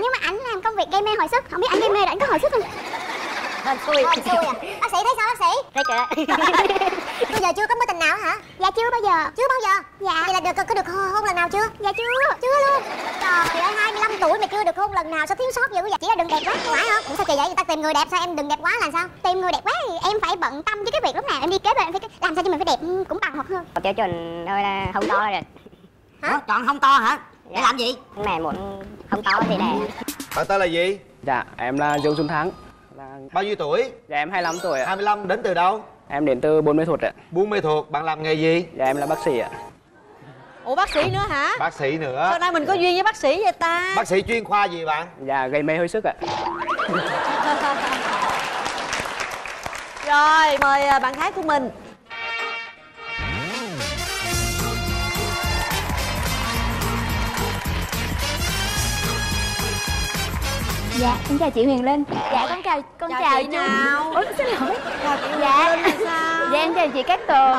nếu mà ảnh làm công việc gây mê hồi sức, không biết ảnh gây mê là ảnh có hồi sức không? Hên xui à. Bác sĩ thấy sao bác sĩ? Thấy kìa. Bây giờ chưa có mối tình nào hả? Dạ chưa bao giờ. Chưa bao giờ? Dạ. Vậy là có được hôn lần nào chưa? Dạ chưa. Chưa luôn. Trời ơi, 25 tuổi mà chưa được hôn lần nào, sao thiếu sót dữ vậy? Chỉ là đừng đẹp quá, phải không? Ủa sao kỳ vậy? Người ta tìm người đẹp sao em đừng đẹp quá là sao? Tìm người đẹp quá thì em phải bận tâm với cái việc lúc nào em đi kế bên em phải làm sao cho mình phải đẹp cũng bằng hoặc hơn. Chở Trình ơi là không to rồi. Hả? Chọn không to hả? Dạ. Để làm gì? Mẹ muốn không to thì đẻ. Bạn tên là gì? Dạ, em là Dương Xuân Thắng. Bao nhiêu tuổi? Dạ em 25 tuổi ạ. 25, đến từ đâu? Em đến từ Buôn Mê Thuột ạ. Buôn Mê Thuột, bạn làm nghề gì? Dạ em là bác sĩ ạ. Ủa bác sĩ nữa hả? Bác sĩ nữa. Hôm nay mình có duyên với bác sĩ vậy ta. Bác sĩ chuyên khoa gì bạn? Dạ gây mê hơi sức ạ. Rồi mời bạn gái của mình. Dạ, con chào chị Quyền Linh. Dạ, con chào chị nào. Ủa, xin lỗi. Chào chị Quyền Linh sao? Dạ, em chào chị Cát Tường.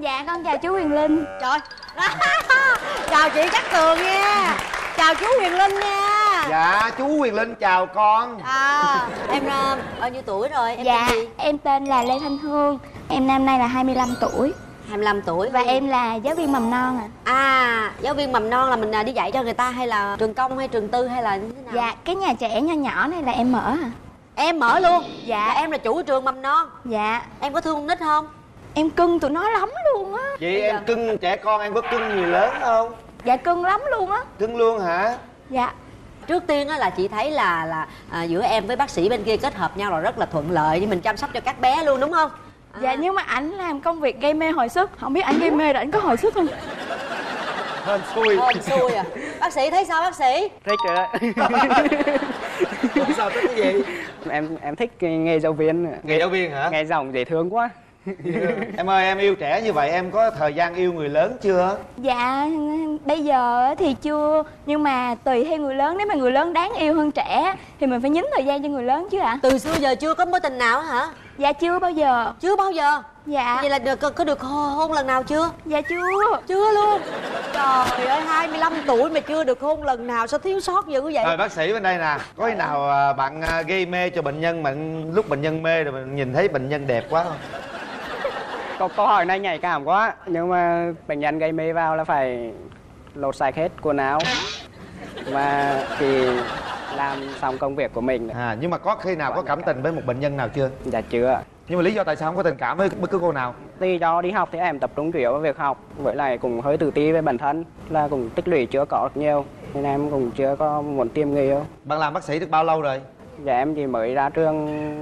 Dạ, con chào chú Quyền Linh. Trời. Chào chị Cát Tường nha. Chào chú Quyền Linh nha. Dạ, chú Quyền Linh chào con. Em bao nhiêu tuổi rồi? Em dạ, tên gì? Em tên là Lê Thanh Hương. Em năm nay là 25 tuổi. 25 tuổi và em là giáo viên mầm non ạ. Giáo viên mầm non là mình đi dạy cho người ta hay là trường công hay trường tư hay là như thế nào? Dạ, cái nhà trẻ nho nhỏ này là em mở hả? Em mở luôn. Dạ, là em là chủ trường mầm non. Dạ. Em có thương con nít không? Em cưng tụi nó lắm luôn á. Vậy em cưng trẻ con em có cưng người lớn không? Dạ cưng lắm luôn á. Cưng luôn hả? Dạ. Trước tiên á là chị thấy là giữa em với bác sĩ bên kia kết hợp nhau là rất là thuận lợi để mình chăm sóc cho các bé luôn đúng không? Dạ nhưng mà ảnh làm công việc gây mê hồi sức. Không biết ảnh gây mê rồi ảnh có hồi sức không? Hên xui. Hên xui à. Bác sĩ thấy sao bác sĩ? Thích rồi đó. Sao thích cái gì? Em thích nghề giáo viên. Nghề giáo viên hả? Nghe giọng dễ thương quá. Em ơi em yêu trẻ như vậy em có thời gian yêu người lớn chưa? Dạ bây giờ thì chưa. Nhưng mà tùy theo người lớn. Nếu mà người lớn đáng yêu hơn trẻ thì mình phải nhín thời gian cho người lớn chứ ạ. Từ xưa giờ chưa có mối tình nào hả? Dạ chưa bao giờ. Chưa bao giờ? Dạ. Vậy là có được hôn lần nào chưa? Dạ chưa. Chưa luôn. Trời ơi 25 tuổi mà chưa được hôn lần nào sao thiếu sót dữ vậy? Rồi bác sĩ bên đây nè. Có khi nào bạn gây mê cho bệnh nhân mà lúc bệnh nhân mê rồi mình nhìn thấy bệnh nhân đẹp quá không? Câu hỏi này nhạy cảm quá. Nhưng mà bệnh nhân gây mê vào là phải lột sạch hết quần áo mà thì làm xong công việc của mình. Nhưng mà có khi nào có cảm tình với một bệnh nhân nào chưa? Dạ chưa. Nhưng mà lý do tại sao không có tình cảm với bất cứ cô nào? Thì do đi học thì em tập trung chủ yếu vào việc học. Với lại cũng hơi tự ti với bản thân. Là cũng tích lũy chưa có được nhiều. Nên em cũng chưa có muốn tìm người yêu. Bạn làm bác sĩ được bao lâu rồi? Dạ em chỉ mới ra trường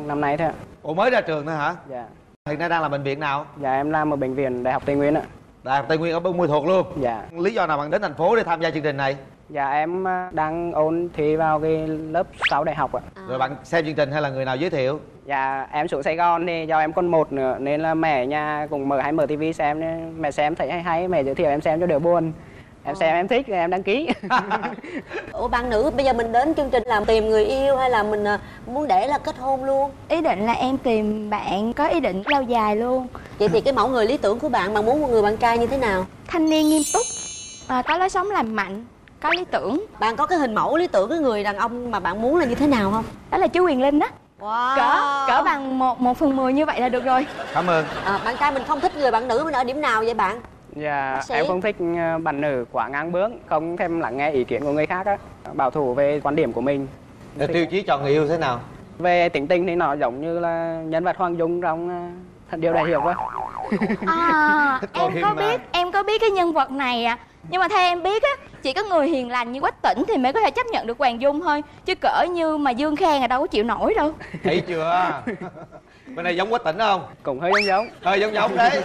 năm nay thôi ạ. Ủa mới ra trường thôi hả? Dạ. Hiện nay đang làm bệnh viện nào? Dạ em làm ở bệnh viện Đại học Tây Nguyên ạ. Đại học Tây Nguyên ở Buôn Mê Thuột luôn? Dạ. Lý do nào bạn đến thành phố để tham gia chương trình này? Dạ em đang ôn thi vào cái lớp 6 đại học ạ. Rồi bạn xem chương trình hay là người nào giới thiệu? Dạ em xuống Sài Gòn thì do em con một nữa nên là mẹ ở nhà cũng mở tivi xem nên mẹ xem thấy hay mẹ giới thiệu em xem cho đỡ buồn. Em xem em thích em đăng ký. Ủa bạn nữ bây giờ mình đến chương trình làm tìm người yêu hay là mình muốn để là kết hôn luôn? Ý định là em tìm bạn có ý định lâu dài luôn. Vậy thì cái mẫu người lý tưởng của bạn, bạn muốn một người bạn trai như thế nào? Thanh niên nghiêm túc, có lối sống lành mạnh, có lý tưởng. Bạn có cái hình mẫu lý tưởng cái người đàn ông mà bạn muốn là như thế nào không? Đó là chú Quyền Linh đó. Wow. Cỡ bằng 1/10 như vậy là được rồi. Cảm ơn. Bạn trai mình không thích người bạn nữ mình ở điểm nào vậy bạn? Dạ, em không thích bạn nữ quá ngang bướng, không thèm lắng nghe ý kiến của người khác á, bảo thủ về quan điểm của mình. Tiêu chí chọn người yêu thế nào? Về tính tình thì nó giống như là nhân vật Hoàng Dung trong Thần Điêu Đại Hiệp á. Em có biết cái nhân vật này ạ. Nhưng mà theo em biết á, chỉ có người hiền lành như Quách Tĩnh thì mới có thể chấp nhận được Hoàng Dung thôi. Chứ cỡ như mà Dương Khang là đâu có chịu nổi đâu. Thấy chưa? Bên này giống Quách Tĩnh không? Cũng hơi giống. Hơi giống đấy.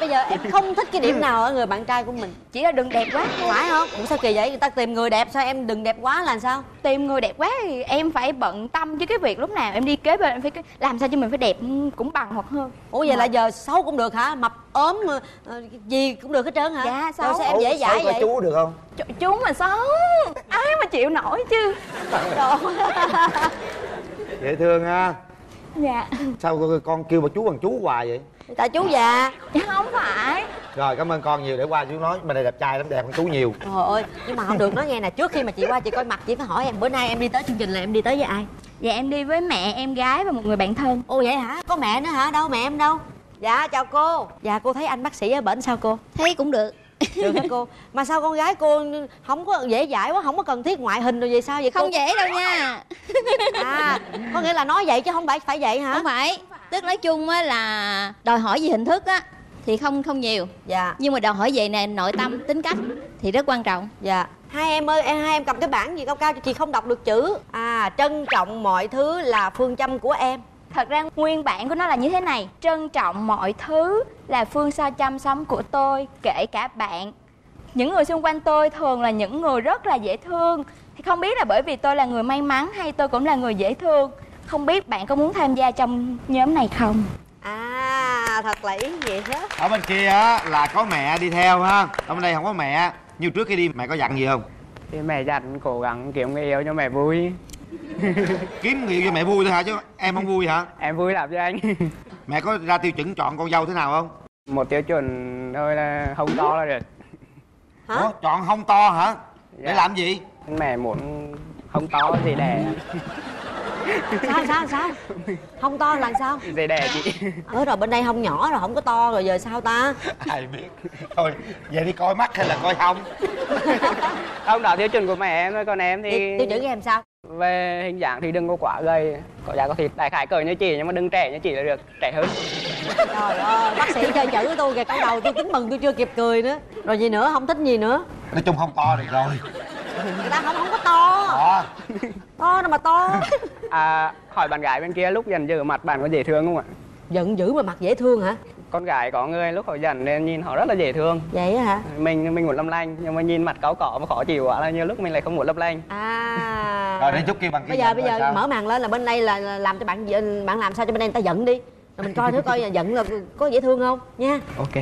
Bây giờ em không thích cái điểm nào ở người bạn trai của mình. Chỉ là đừng đẹp quá. Phải không? Cũng sao kỳ vậy? Người ta tìm người đẹp sao em đừng đẹp quá là sao? Tìm người đẹp quá thì em phải bận tâm với cái việc lúc nào em đi kế bên em phải làm sao cho mình phải đẹp cũng bằng hoặc hơn. Ủa vậy là giờ xấu cũng được hả? Mập ốm gì cũng được hết trơn hả? Dạ xấu. Sao em dễ dãi vậy? Chú được không? Chú mà xấu ai mà chịu nổi chứ. Dễ thương ha. Dạ. Sao con kêu bà chú bằng chú hoài vậy? Tại chú già. Không phải. Rồi cảm ơn con nhiều, để qua chú nói bên này đẹp trai lắm, đẹp hơn chú nhiều. Trời ơi, nhưng mà không được, nói nghe nè, trước khi mà chị qua chị coi mặt chị phải hỏi em bữa nay em đi tới chương trình là em đi tới với ai? Dạ em đi với mẹ, em gái và một người bạn thân. Ồ vậy hả? Có mẹ nữa hả? Đâu mẹ em đâu? Dạ chào cô. Dạ cô thấy anh bác sĩ ở bển sao cô? Thấy cũng được. Được hả cô? Mà sao con gái cô không có dễ dãi quá, không có cần thiết ngoại hình rồi vậy sao vậy cô? Không dễ đâu nha. À, có nghĩa là nói vậy chứ không phải phải vậy hả? Không phải. Tức nói chung á là đòi hỏi về hình thức á thì không nhiều. Dạ. Nhưng mà đòi hỏi về nè nội tâm, tính cách thì rất quan trọng. Dạ. Hai em ơi, hai em cầm cái bảng gì cao cao cho chị không đọc được chữ. À, trân trọng mọi thứ là phương châm của em. Thật ra nguyên bản của nó là như thế này: trân trọng mọi thứ là phương sao chăm sóc của tôi, kể cả bạn. Những người xung quanh tôi thường là những người rất là dễ thương. Thì không biết là bởi vì tôi là người may mắn hay tôi cũng là người dễ thương. Không biết bạn có muốn tham gia trong nhóm này không? À, thật là ý nghĩa hết. Ở bên kia là có mẹ đi theo ha. Ở bên đây không có mẹ. Như trước khi đi mẹ có dặn gì không? Thì mẹ dặn cố gắng kiếm người yêu cho mẹ vui. Kiếm người yêu cho mẹ vui thôi hả, chứ em không vui hả? Em vui làm cho anh. Mẹ có ra tiêu chuẩn chọn con dâu thế nào không? Một tiêu chuẩn thôi là hông to là được. Hả? Ủa, chọn hông to hả? Dạ. Để làm gì? Mẹ muốn hông to gì đẻ. Sao? Hông to là sao? Dì đè chị. Ủa rồi bên đây hông nhỏ rồi, không có to rồi giờ sao ta? Ai biết. Thôi về đi coi mắt hay là coi hông? Ông đó tiêu chuẩn của mẹ em thôi, còn em thì... Tiêu chuẩn của em sao? Về hình dạng thì đừng có quá gầy, có da có thịt, đại khái cỡ như chị nhưng mà đừng trẻ như chị là được, trẻ hơn. Trời ơi, bác sĩ chơi chữ tôi kìa, câu đầu tôi tính mừng tôi chưa kịp cười nữa. Rồi gì nữa, không thích gì nữa? Nói chung không to được rồi. Người ta không có to. Đó. To đâu mà to. À, hỏi bạn gái bên kia lúc giận dữ mặt bạn có dễ thương không ạ? Giận dữ mà mặt dễ thương hả? Con gái có người lúc họ giận nên nhìn họ rất là dễ thương. Vậy hả? Mình muốn lấp lanh nhưng mà nhìn mặt cáu cọ mà khó chịu quá là nhiều lúc mình lại không muốn lấp lanh. À. Rồi đến chút kia bằng kia. Bây giờ mở màn lên là bên đây là làm cho bạn làm sao cho bên đây người ta giận đi. Rồi mình coi thử coi là giận là có dễ thương không nha. Ok.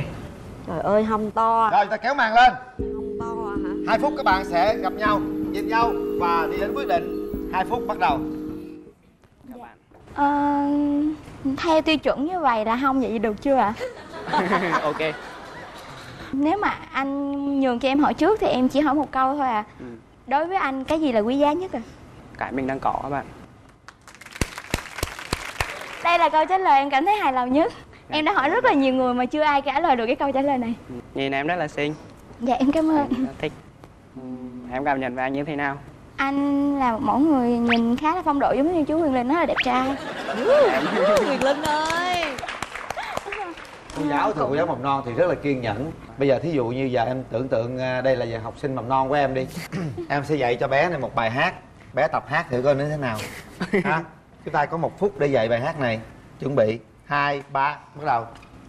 Trời ơi hông to. Rồi ta kéo màn lên. Hông to hả? 2 phút các bạn sẽ gặp nhau, nhìn nhau và đi đến quyết định. 2 phút bắt đầu. Các bạn. Theo tiêu chuẩn như vậy là không vậy được chưa ạ? Ok. Nếu mà anh nhường cho em hỏi trước thì em chỉ hỏi một câu thôi à. Ừ. Đối với anh cái gì là quý giá nhất ạ? Cái mình đang có các bạn. Đây là câu trả lời em cảm thấy hài lòng nhất. Dạ. Em đã hỏi rất là nhiều người mà chưa ai trả lời được cái câu trả lời này. Nhìn em rất là xinh. Dạ em cảm ơn. Em thích. Em cảm nhận về anh như thế nào? Anh là một mẫu người nhìn khá là phong độ giống như chú Quyền Linh, rất là đẹp trai. Quyền Linh ơi. Cô giáo mầm non thì rất là kiên nhẫn. Bây giờ thí dụ như giờ em tưởng tượng đây là giờ học sinh mầm non của em đi. Em sẽ dạy cho bé này một bài hát. Bé tập hát thử coi nó thế nào. Hả? Chúng ta có 1 phút để dạy bài hát này. Chuẩn bị 2, 3, bắt đầu.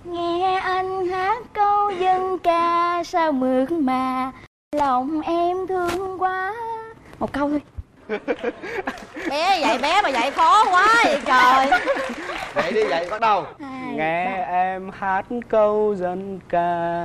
Nghe anh hát câu dân ca sao mượt mà, lòng em thương quá. Một câu thôi. Bé dạy bé mà dạy khó quá vậy trời. Dạy đi, dạy bắt đầu. 2, 3. Em hát câu dân ca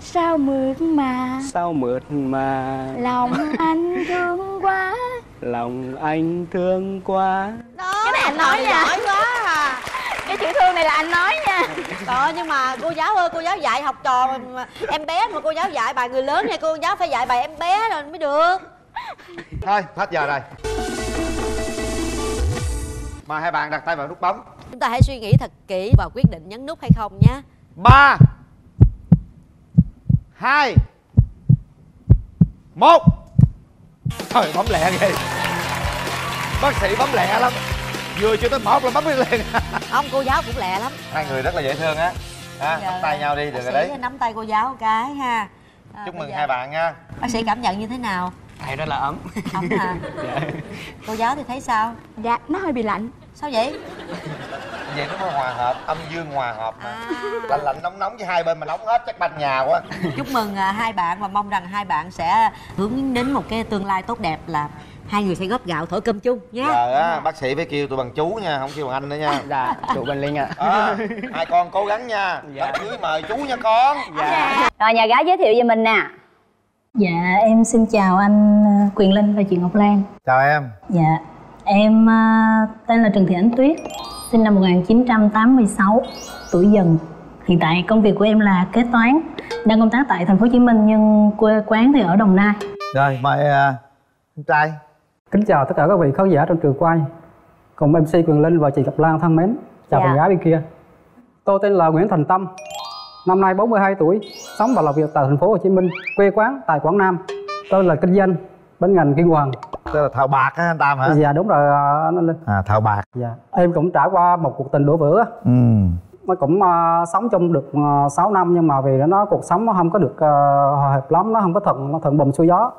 sao mượt mà, sao mượt mà, lòng anh thương quá, lòng anh thương quá. Đó, cái này anh nói nha. Giỏi quá à. Cái chữ thương này là anh nói nha. Trời nhưng mà cô giáo ơi, cô giáo dạy học trò mà, em bé mà cô giáo dạy bài người lớn hay cô giáo phải dạy bài em bé rồi mới được. Thôi, hết giờ rồi. Mà hai bạn đặt tay vào nút bấm. Chúng ta hãy suy nghĩ thật kỹ và quyết định nhấn nút hay không nha. 3, 2, 1. Trời, bấm lẹ ghê. Bác sĩ bấm lẹ lắm. Vừa chưa tới 1 là bấm đi liền. Ông cô giáo cũng lẹ lắm. Hai người rất là dễ thương á. Nắm tay nhau đi, được rồi đấy. Nắm tay cô giáo cái ha. Chúc mừng hai bạn nha. Bác sĩ cảm nhận như thế nào? Thầy rất là ấm. Ấm hả? Dạ. Cô giáo thì thấy sao? Dạ, nó hơi bị lạnh. Sao vậy? Vậy nó mới hòa hợp, âm dương hòa hợp mà. À. Lạnh nóng với hai bên mà nóng hết chắc banh nhà quá. Chúc mừng hai bạn và mong rằng hai bạn sẽ hướng đến một cái tương lai tốt đẹp là hai người sẽ góp gạo thổi cơm chung nhé. Dạ, bác sĩ phải kêu tụi bằng chú nha, không kêu bằng anh nữa nha. Dạ, tụi Quỳnh Linh ạ. Hai con cố gắng nha. Dạ. Đám cưới mời chú nha con. Dạ. Rồi nhà gái giới thiệu về mình nè. Dạ, em xin chào anh Quyền Linh và chị Ngọc Lan. Chào em. Dạ, em tên là Trần Thị Ánh Tuyết, sinh năm 1986, tuổi Dần. Hiện tại công việc của em là kế toán, đang công tác tại Thành phố Hồ Chí Minh nhưng quê quán thì ở Đồng Nai. Rồi mời anh trai. Kính chào tất cả các vị khán giả trong trường quay, cùng MC Quyền Linh và chị Cặp Lan thân mến. Chào bạn gái bên kia. Tôi tên là Nguyễn Thành Tâm, năm nay 42 tuổi, sống và làm việc tại Thành phố Hồ Chí Minh, quê quán tại Quảng Nam. Tôi là kinh doanh bên ngành kim hoàn. Tôi là thợ bạc á anh Tâm hả? Dạ đúng rồi anh Linh. À thợ bạc. Dạ. Em cũng trải qua một cuộc tình đổ vỡ. Nó cũng sống trong được 6 năm nhưng mà vì nó cuộc sống nó không có được hòa hợp lắm, nó không có thuận bùm xuôi gió.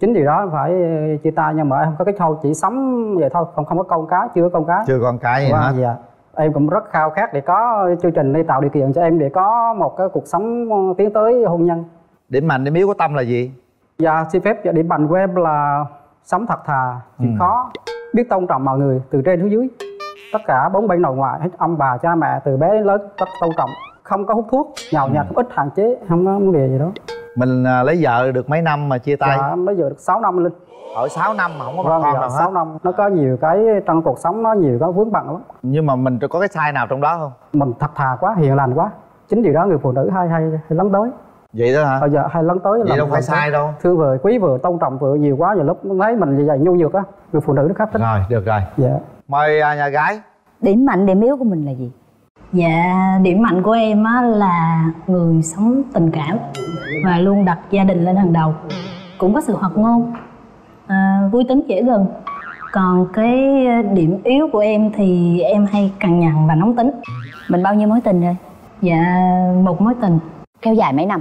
Chính vì đó phải chia tay nhưng mà em không có cái khâu chỉ sống vậy thôi, không có con cái, chưa có con cái. Chưa con cái gì hả? Dạ. Em cũng rất khao khát để có chương trình để tạo điều kiện cho em để có một cái cuộc sống tiến tới hôn nhân. Điểm mạnh điểm yếu của Tâm là gì? Dạ xin phép điểm mạnh của em là sống thật thà, chịu khó, biết tôn trọng mọi người từ trên xuống dưới. Tất cả bốn bên nội ngoại, hết ông bà cha mẹ từ bé đến lớn rất tôn trọng, không có hút thuốc, nhậu nhạt cũng ít, hạn chế, không có vấn đề gì đó. Mình lấy vợ được mấy năm mà chia tay? Dạ, mới vợ được 6 năm Linh. Ở 6 năm mà không có con nào hết. 6 năm, nó có nhiều cái trong cuộc sống, nó nhiều cái vướng bận lắm. Nhưng mà mình có cái sai nào trong đó không? Mình thật thà quá, hiền lành quá. Chính điều đó người phụ nữ hay lấn tới. Vậy đó hả? Dạ, hay lấn tới. Vậy đâu phải sai đâu. Thương vợ, quý vợ, tôn trọng vợ nhiều quá, nhiều lúc thấy mình như vậy nhu nhược á, người phụ nữ nó khá thích. Rồi, được rồi. Dạ. Mời nhà gái. Điểm mạnh, điểm yếu của mình là gì? Dạ, điểm mạnh của em á là người sống tình cảm và luôn đặt gia đình lên hàng đầu. Cũng có sự hoạt ngôn, vui tính dễ gần. Còn cái điểm yếu của em thì em hay cằn nhằn và nóng tính. Mình bao nhiêu mối tình rồi? Dạ, một mối tình. Kéo dài mấy năm?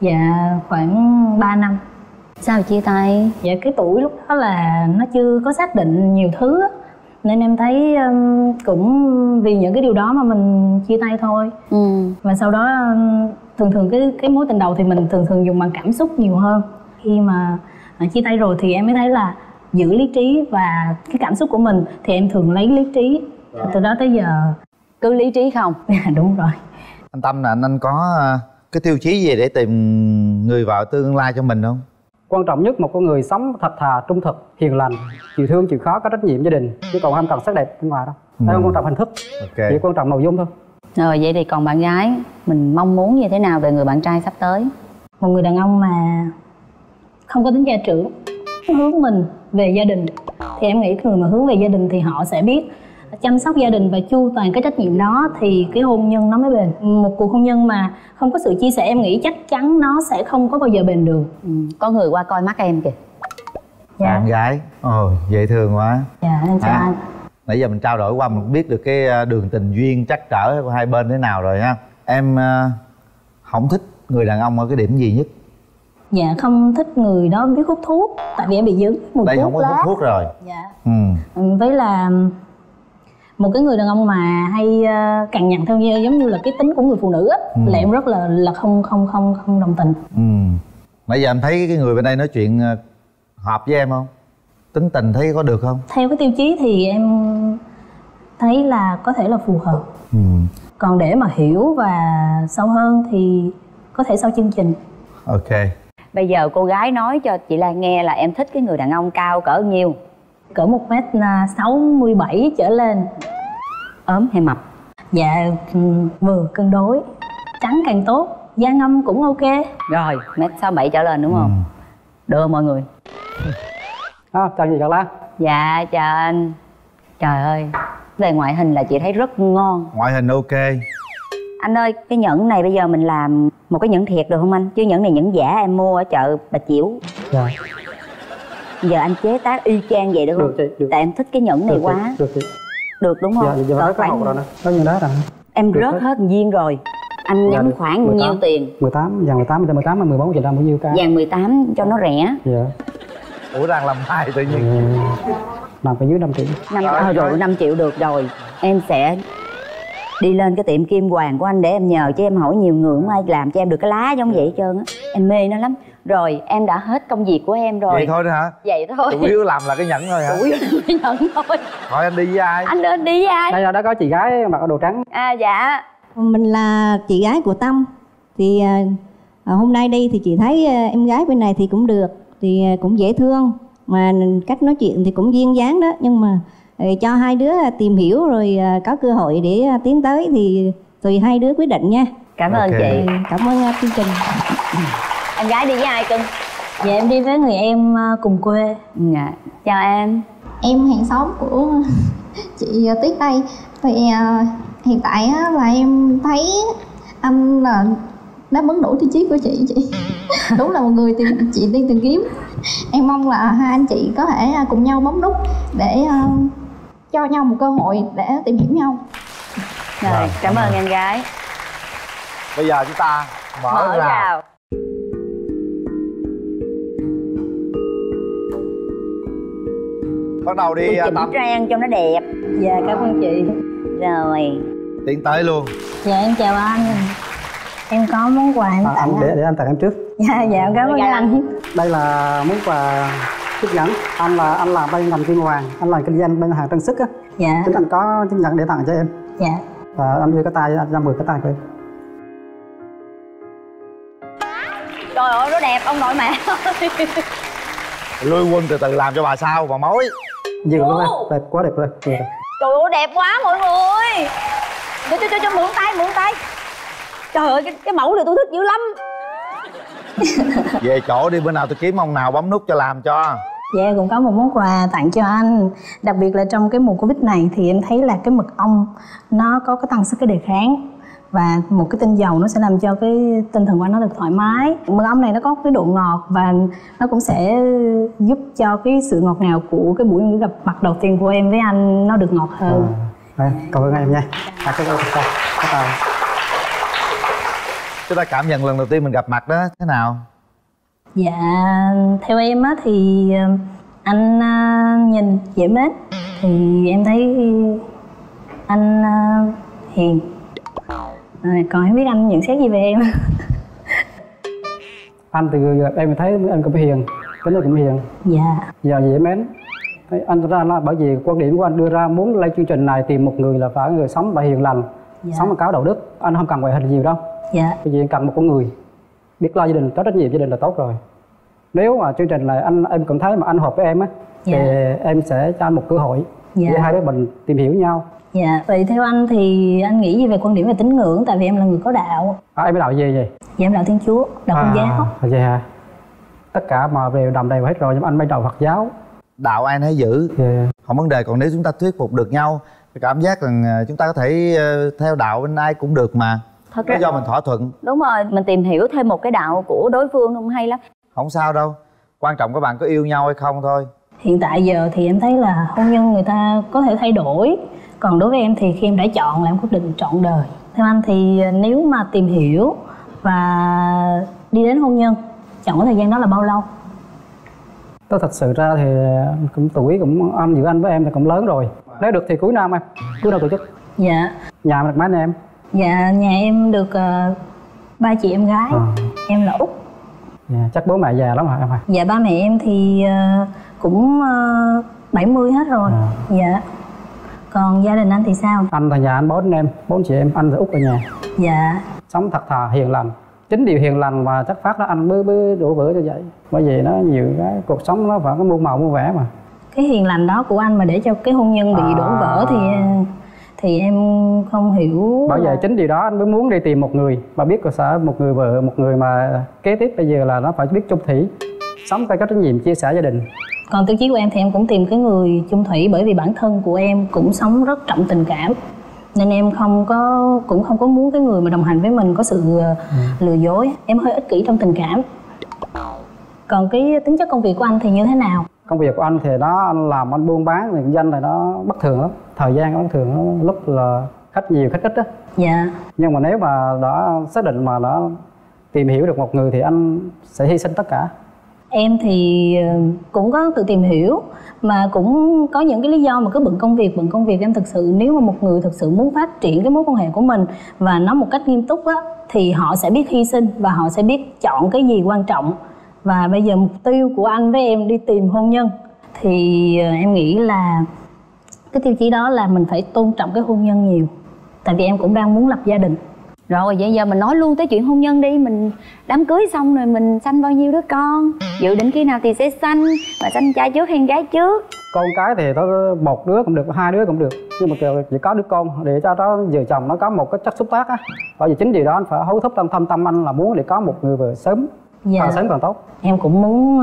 Dạ, khoảng 3 năm. Sao chia tay? Dạ, cái tuổi lúc đó là nó chưa có xác định nhiều thứ á, nên em thấy cũng vì những cái điều đó mà mình chia tay thôi. Và sau đó thường thường cái mối tình đầu thì mình thường thường dùng bằng cảm xúc nhiều hơn. Khi mà chia tay rồi thì em mới thấy là giữ lý trí và cái cảm xúc của mình thì em thường lấy lý trí. Từ đó tới giờ cứ lý trí không? Đúng rồi. Anh Tâm là anh có cái tiêu chí gì để tìm người vợ tương lai cho mình không? Quan trọng nhất một con người sống thật thà, trung thực, hiền lành, chịu thương, chịu khó, có trách nhiệm gia đình, chứ còn không cần sắc đẹp bên ngoài đâu. Đấy không quan trọng hình thức, chỉ quan trọng nội dung thôi. Rồi vậy thì còn bạn gái, mình mong muốn như thế nào về người bạn trai sắp tới? Một người đàn ông mà không có tính gia trưởng, hướng mình về gia đình, thì em nghĩ người mà hướng về gia đình thì họ sẽ biết chăm sóc gia đình và chu toàn cái trách nhiệm đó thì cái hôn nhân nó mới bền. Một cuộc hôn nhân mà không có sự chia sẻ em nghĩ chắc chắn nó sẽ không có bao giờ bền được. Có người qua coi mắt em kìa. Dạ. Bạn gái, ồ dễ thương quá. Dạ em chào anh. Nãy giờ mình trao đổi qua mình biết được cái đường tình duyên trắc trở của hai bên thế nào rồi ha. Em không thích người đàn ông ở cái điểm gì nhất? Dạ không thích người đó biết hút thuốc, tại vì em bị dính mùi thuốc lá. Đây không có hút thuốc rồi. Dạ. Với là một cái người đàn ông mà hay cằn nhằn theo như giống như là cái tính của người phụ nữ á, là em rất là không đồng tình. Nãy giờ em thấy cái người bên đây nói chuyện hợp với em không? Tính tình thấy có được không? Theo cái tiêu chí thì em thấy là có thể là phù hợp. Còn để mà hiểu và sâu hơn thì có thể sau chương trình. Ok. Bây giờ cô gái nói cho chị Lan nghe là em thích cái người đàn ông cao cỡ nhiêu? Cỡ 1m67 trở lên. Ốm hay mập? Dạ vừa cân đối. Trắng càng tốt, da ngâm cũng ok. Rồi 1m67 trở lên đúng không? Đưa mọi người. Chào gì cậu Lan? Dạ chào anh. Trời ơi, về ngoại hình là chị thấy rất ngon. Ngoại hình ok. Anh ơi, cái nhẫn này bây giờ mình làm một cái nhẫn thiệt được không anh? Chứ nhẫn này nhẫn giả em mua ở chợ Bà Chiểu. Rồi giờ anh chế tác y chang vậy được không? Được chị, được. Tại em thích cái nhẫn này quá. Được chị. Được đúng không? Dạ, giờ hết cái hộp rồi nè. Có nhiêu đó rồi. Em rớt hết viên rồi. Anh nhắm khoảng nhiêu tiền? 18, vàng 18, 18 là 14 triệu đồng bao nhiêu ca? Vàng 18 cho nó rẻ. Dạ. Ủa đang làm hai tự nhiên. Làm phải dưới 5 triệu. 5 triệu được rồi. Em sẽ đi lên cái tiệm kim hoàn của anh để em nhờ, chứ em hỏi nhiều người không ai làm cho em được cái lá giống vậy hết trơn á. Em mê nó lắm. Rồi em đã hết công việc của em rồi. Vậy thôi đó hả? Vậy thôi. Chủ yếu làm là cái nhẫn thôi hả? Chủ yếu làm cái nhẫn thôi. Hỏi anh đi với ai? Anh lên đi với ai? Đây là đó có chị gái mặc đồ trắng. À dạ. Mình là chị gái của Tâm. Thì hôm nay đi thì chị thấy em gái bên này thì cũng được, thì cũng dễ thương, mà cách nói chuyện thì cũng duyên dáng đó. Nhưng mà cho hai đứa tìm hiểu rồi có cơ hội để tiến tới thì Tùy hai đứa quyết định nha. Cảm ơn chị. Cảm ơn chương trình. Em gái đi với ai cưng? Dạ em đi với người em cùng quê. Dạ. Chào em. Em hàng xóm của chị Tuyết đây. Thì hiện tại là em thấy anh là đáp ứng đủ tiêu chí của chị. Đúng là một người chị đi tìm kiếm. Em mong là hai anh chị có thể cùng nhau bấm nút để cho nhau một cơ hội để tìm hiểu nhau. Rồi, vâng, cảm ơn em gái. Bây giờ chúng ta mở rào. Bắt đầu đi Tâm. Chỉnh trang cho nó đẹp. Dạ, cảm ơn chị. Rồi, tiến tới luôn. Dạ, em chào anh. Em có món quà em tặng anh. Để anh tặng em trước. Dạ, dạ, cảm ơn anh. Đây là món quà chiếc nhẫn. Anh làm bên ngành kim hoàng. Anh làm kinh doanh bên hàng trang sức á. Dạ. Chính anh có chiếc nhẫn để tặng cho em. Dạ. Và anh đưa cái tay, anh ra mượn cái tay của em. Trời ơi, nó đẹp ông nội mẹ ơi. Lui quân từ từ làm cho bà sao, bà mối. Dừng luôn em, đẹp quá, đẹp rồi. Trời ơi, đẹp quá mọi người. Cho mượn tay, mượn tay. Trời ơi, cái mẫu này tôi thích dữ lắm. Về chỗ đi, bữa nào tôi kiếm ông nào bấm nút cho làm cho. Dạ, yeah, cũng có một món quà tặng cho anh. Đặc biệt là trong cái mùa Covid này thì em thấy là cái mật ong nó có cái tăng sức cái đề kháng. Và một cái tinh dầu nó sẽ làm cho cái tinh thần của anh nó được thoải mái. Mật ong này nó có cái độ ngọt và nó cũng sẽ giúp cho cái sự ngọt ngào của cái buổi gặp mặt đầu tiên của em với anh nó được ngọt hơn. Cảm ơn em nha. Chúng ta cảm nhận lần đầu tiên mình gặp mặt đó thế nào? Dạ, theo em á thì anh nhìn dễ mến. Thì em thấy anh hiền. Còn em biết anh nhận xét gì về em? Anh từ em thấy anh cũng hiền, tính anh cũng hiền. Dạ. Giờ dễ mến. Anh ra là bởi vì quan điểm của anh đưa ra muốn lên chương trình này tìm một người là phải người sống và hiền lành, sống một cáo đạo đức. Anh không cần ngoại hình nhiều đâu. Dạ. Bởi vì anh cần một con người biết lo gia đình, có trách nhiệm gia đình là tốt rồi. Nếu mà chương trình này em cảm thấy mà anh hợp với em á, dạ, thì em sẽ cho anh một cơ hội, dạ, để hai đứa mình tìm hiểu nhau. Dạ. Vậy theo anh thì anh nghĩ gì về quan điểm về tín ngưỡng? Tại vì em là người có đạo. Em có đạo gì vậy? Dạ, em đạo Thiên Chúa, đạo Công giáo. Vậy hả? Tất cả mà về đồng đều hết rồi, nhưng anh mới đạo Phật giáo. Đạo ai nấy giữ. Dạ. Không vấn đề. Còn nếu chúng ta thuyết phục được nhau, cảm giác rằng chúng ta có thể theo đạo bên ai cũng được mà. Thật ra do mình thỏa thuận. Đúng rồi, mình tìm hiểu thêm một cái đạo của đối phương không hay lắm. Không sao đâu, quan trọng các bạn có yêu nhau hay không thôi. Hiện tại giờ thì em thấy là hôn nhân người ta có thể thay đổi. Còn đối với em thì khi em đã chọn là em quyết định trọn đời. Theo anh thì nếu mà tìm hiểu và đi đến hôn nhân, chọn cái thời gian đó là bao lâu? Tôi thật sự ra thì cũng tuổi cũng âm giữa anh với em thì cũng lớn rồi. Nếu được thì cuối năm em, cuối năm tổ chức. Dạ. Nhà mình được mấy anh em? Dạ, nhà em được ba chị em gái. Em là út. Dạ, chắc bố mẹ già lắm hả em hả? Dạ, ba mẹ em thì cũng 70 hết rồi. Dạ. Còn gia đình anh thì sao? Anh thì nhà anh bốn anh em, bốn chị em, anh là út ở nhà. Dạ. Sống thật thà, hiền lành. Chính điều hiền lành mà chắc phát đó anh mới đổ vỡ cho vậy. Bởi vì nó nhiều cái cuộc sống nó vẫn có muôn màu muôn vẻ mà. Cái hiền lành đó của anh mà để cho cái hôn nhân bị đổ vỡ thì em không hiểu. Bởi vậy chính điều đó anh mới muốn đi tìm một người mà biết cơ sở, một người vợ, một người mà kế tiếp bây giờ là nó phải biết chung thủy, sống phải có trách nhiệm chia sẻ gia đình. Còn tiêu chí của em thì em cũng tìm cái người chung thủy, bởi vì bản thân của em cũng sống rất trọng tình cảm nên em cũng không có muốn cái người mà đồng hành với mình có sự lừa dối. Em hơi ích kỷ trong tình cảm. Còn cái tính chất công việc của anh thì như thế nào? Công việc của anh thì đó, anh làm anh buôn bán kinh doanh này nó bất thường lắm, thời gian nó bất thường, nó lúc là khách nhiều khách ít á. Dạ. Nhưng mà nếu mà đã xác định mà đã tìm hiểu được một người thì anh sẽ hy sinh tất cả. Em thì cũng có tự tìm hiểu mà cũng có những cái lý do mà cứ bận công việc. Em thực sự nếu mà một người thực sự muốn phát triển cái mối quan hệ của mình và nó một cách nghiêm túc á thì họ sẽ biết hy sinh và họ sẽ biết chọn cái gì quan trọng. Và bây giờ mục tiêu của anh với em đi tìm hôn nhân thì em nghĩ là cái tiêu chí đó là mình phải tôn trọng cái hôn nhân nhiều. Tại vì em cũng đang muốn lập gia đình. Rồi vậy giờ mình nói luôn tới chuyện hôn nhân đi. Mình đám cưới xong rồi mình sanh bao nhiêu đứa con? Dự định khi nào thì sẽ sanh? Mà sanh trai trước hay gái trước? con cái thì nó một đứa cũng được, hai đứa cũng được, nhưng mà kiểu chỉ có đứa con để cho nó vợ chồng nó có một cái chất xúc tác á. Bởi vì chính điều đó anh phải hối thúc trong thâm tâm anh là muốn để có một người vợ sớm. Dạ. Càng sớm càng tốt. Em cũng muốn